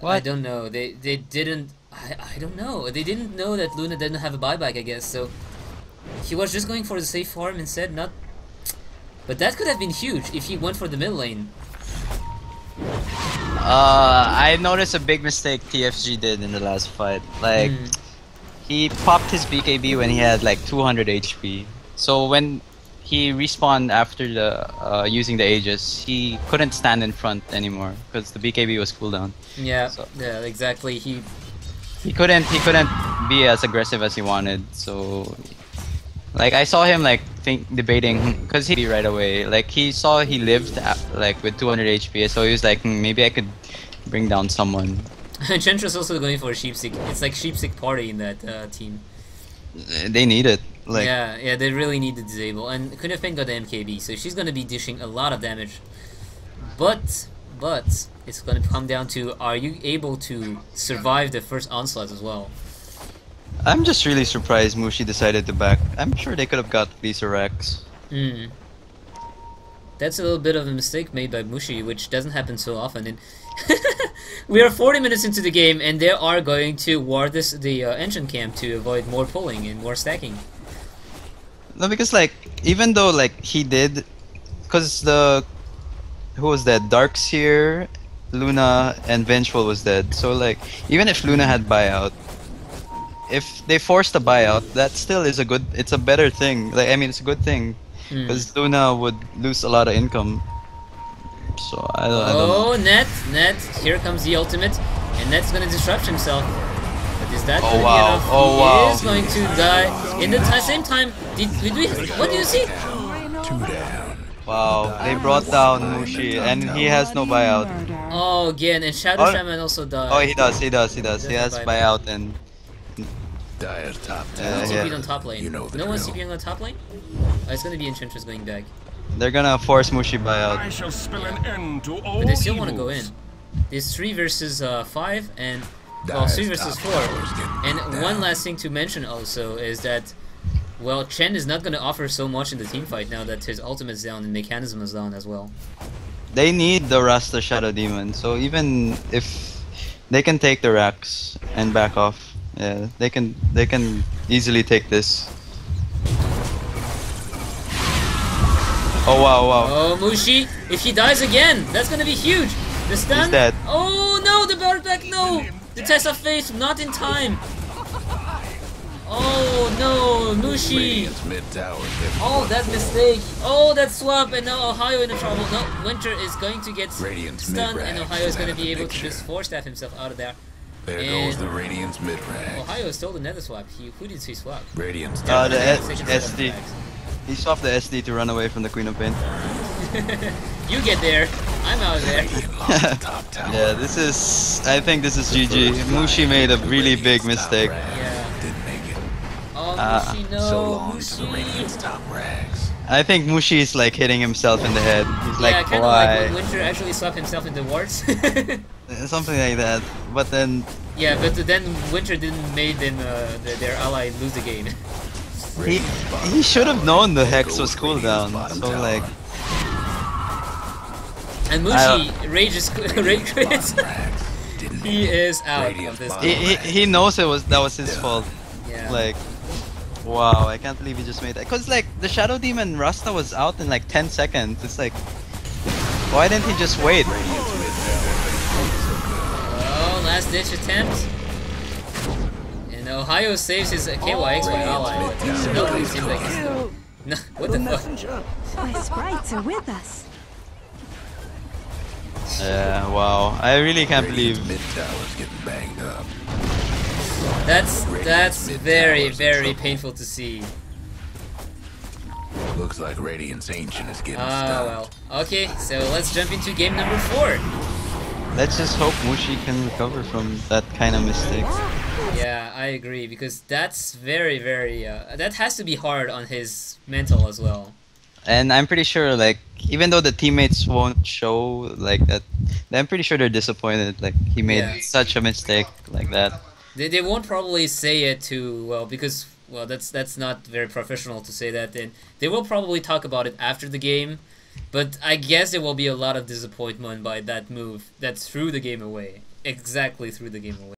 What? I don't know. They they didn't. I, I don't know. They didn't know that Luna didn't have a buyback, I guess, so he was just going for the safe farm instead, not... But that could have been huge if he went for the mid lane. Uh, I noticed a big mistake T F G did in the last fight. Like, mm. he popped his B K B when he had like two hundred H P. So when he respawned after the uh, using the Aegis, he couldn't stand in front anymore because the B K B was cooldown. Yeah, so. yeah, exactly. He... He couldn't. He couldn't be as aggressive as he wanted. So, like, I saw him like think debating because he right away. Like he saw he lived at, like with two hundred H P, so he was like, mm, maybe I could bring down someone. Enchantress also going for a Sheepstick. It's like Sheepstick party in that uh, team. They need it. Like yeah, yeah, they really need the disable. And Queen of Pain got the M K B, so she's gonna be dishing a lot of damage. But. But it's going to come down to, are you able to survive the first onslaught as well? I'm just really surprised Mushi decided to back. I'm sure they could have got Visa Rex. Mm. That's a little bit of a mistake made by Mushi, which doesn't happen so often. And we are forty minutes into the game, and they are going to ward this the uh, engine camp to avoid more pulling and more stacking. No, because like even though like he did, because the who was that? Dark Seer, Luna, and Vengeful was dead. So like, even if Luna had buyout, if they forced a buyout, that still is a good. It's a better thing. Like I mean, it's a good thing because mm. Luna would lose a lot of income. So I, I don't know. Oh, Net, Net! Here comes the ultimate, and Net's gonna disrupt himself. But is that oh, wow. enough? Oh he wow! Is going to die in the same time. Did, did we? What do you see? Two down. Wow, they brought down Mushi, and he has no buyout. Oh, again, and Shadow oh. Shaman also died. Oh, he does, he does, he does. He, he has buyout back. and... Dire top uh, yeah. on top lane. You know no one's CPing on top lane? Oh, it's gonna be Enchantress going back. They're gonna force Mushi buyout. I shall spill an end to all but they still evils. wanna go in. There's three versus five, and... Well, three versus four. And down. one last thing to mention also is that... Well, Chen is not going to offer so much in the teamfight now that his ultimate's down and mechanism is down as well. They need the Rasta Shadow Demon, so even if they can take the Rax and back off, yeah, they can they can easily take this. Oh wow, wow. Oh, Mushi, if he dies again, that's going to be huge. The stun. He's dead. Oh no, the birdback, no. The Tessa face, not in time. Oh no, Mushi! Oh, that mistake! Oh, that swap! And now Ohaiyo in trouble. No, Winter is going to get Radiant's stunned, and Ohaiyo is going to be able picture. to just four-staff himself out of there. There and goes the Radiant's mid-range. Ohaiyo stole another swap. He, who did he swap? Radiant's uh, the S D. He swapped the S D to run away from the Queen of Pain. You get there. I'm out of there. Yeah, this is... I think this is G G. Mushi made a really big mistake. Yeah. Uh, Mushi, no, so long to the top rags. I think Mushi is like hitting himself in the head. He's like, yeah, kind of like when Winter actually slapped himself in the wards. Something like that. But then. Yeah, but then Winter didn't make them, uh, their ally lose the game. He, he should have known the hex was cooldown. So like. And Mushi rages, rage quits. He is out of this game. He, he, he knows it was that was his fault. Yeah. Like. Wow, I can't believe you just made that. Cause like the Shadow Demon Rasta was out in like ten seconds. It's like, why didn't he just wait? Oh, last ditch attempt. And Ohaiyo saves his uh, K Y X Y ally. Nobody seems like he's still. No, what the fuck? My sprites are with us. Yeah, wow. I really can't believe mid towers get banged up. That's that's very very painful to see. Looks like Radiant's Ancient is getting stopped. Oh well. Okay, so let's jump into game number four. Let's just hope Mushi can recover from that kind of mistake. Yeah, I agree, because that's very very uh, that has to be hard on his mental as well. And I'm pretty sure, like, even though the teammates won't show like that, I'm pretty sure they're disappointed. Like, he made yeah. such a mistake like that. They they won't probably say it too well, because well that's that's not very professional to say that. Then they will probably talk about it after the game, but I guess there will be a lot of disappointment by that move that threw the game away. Exactly threw the game away.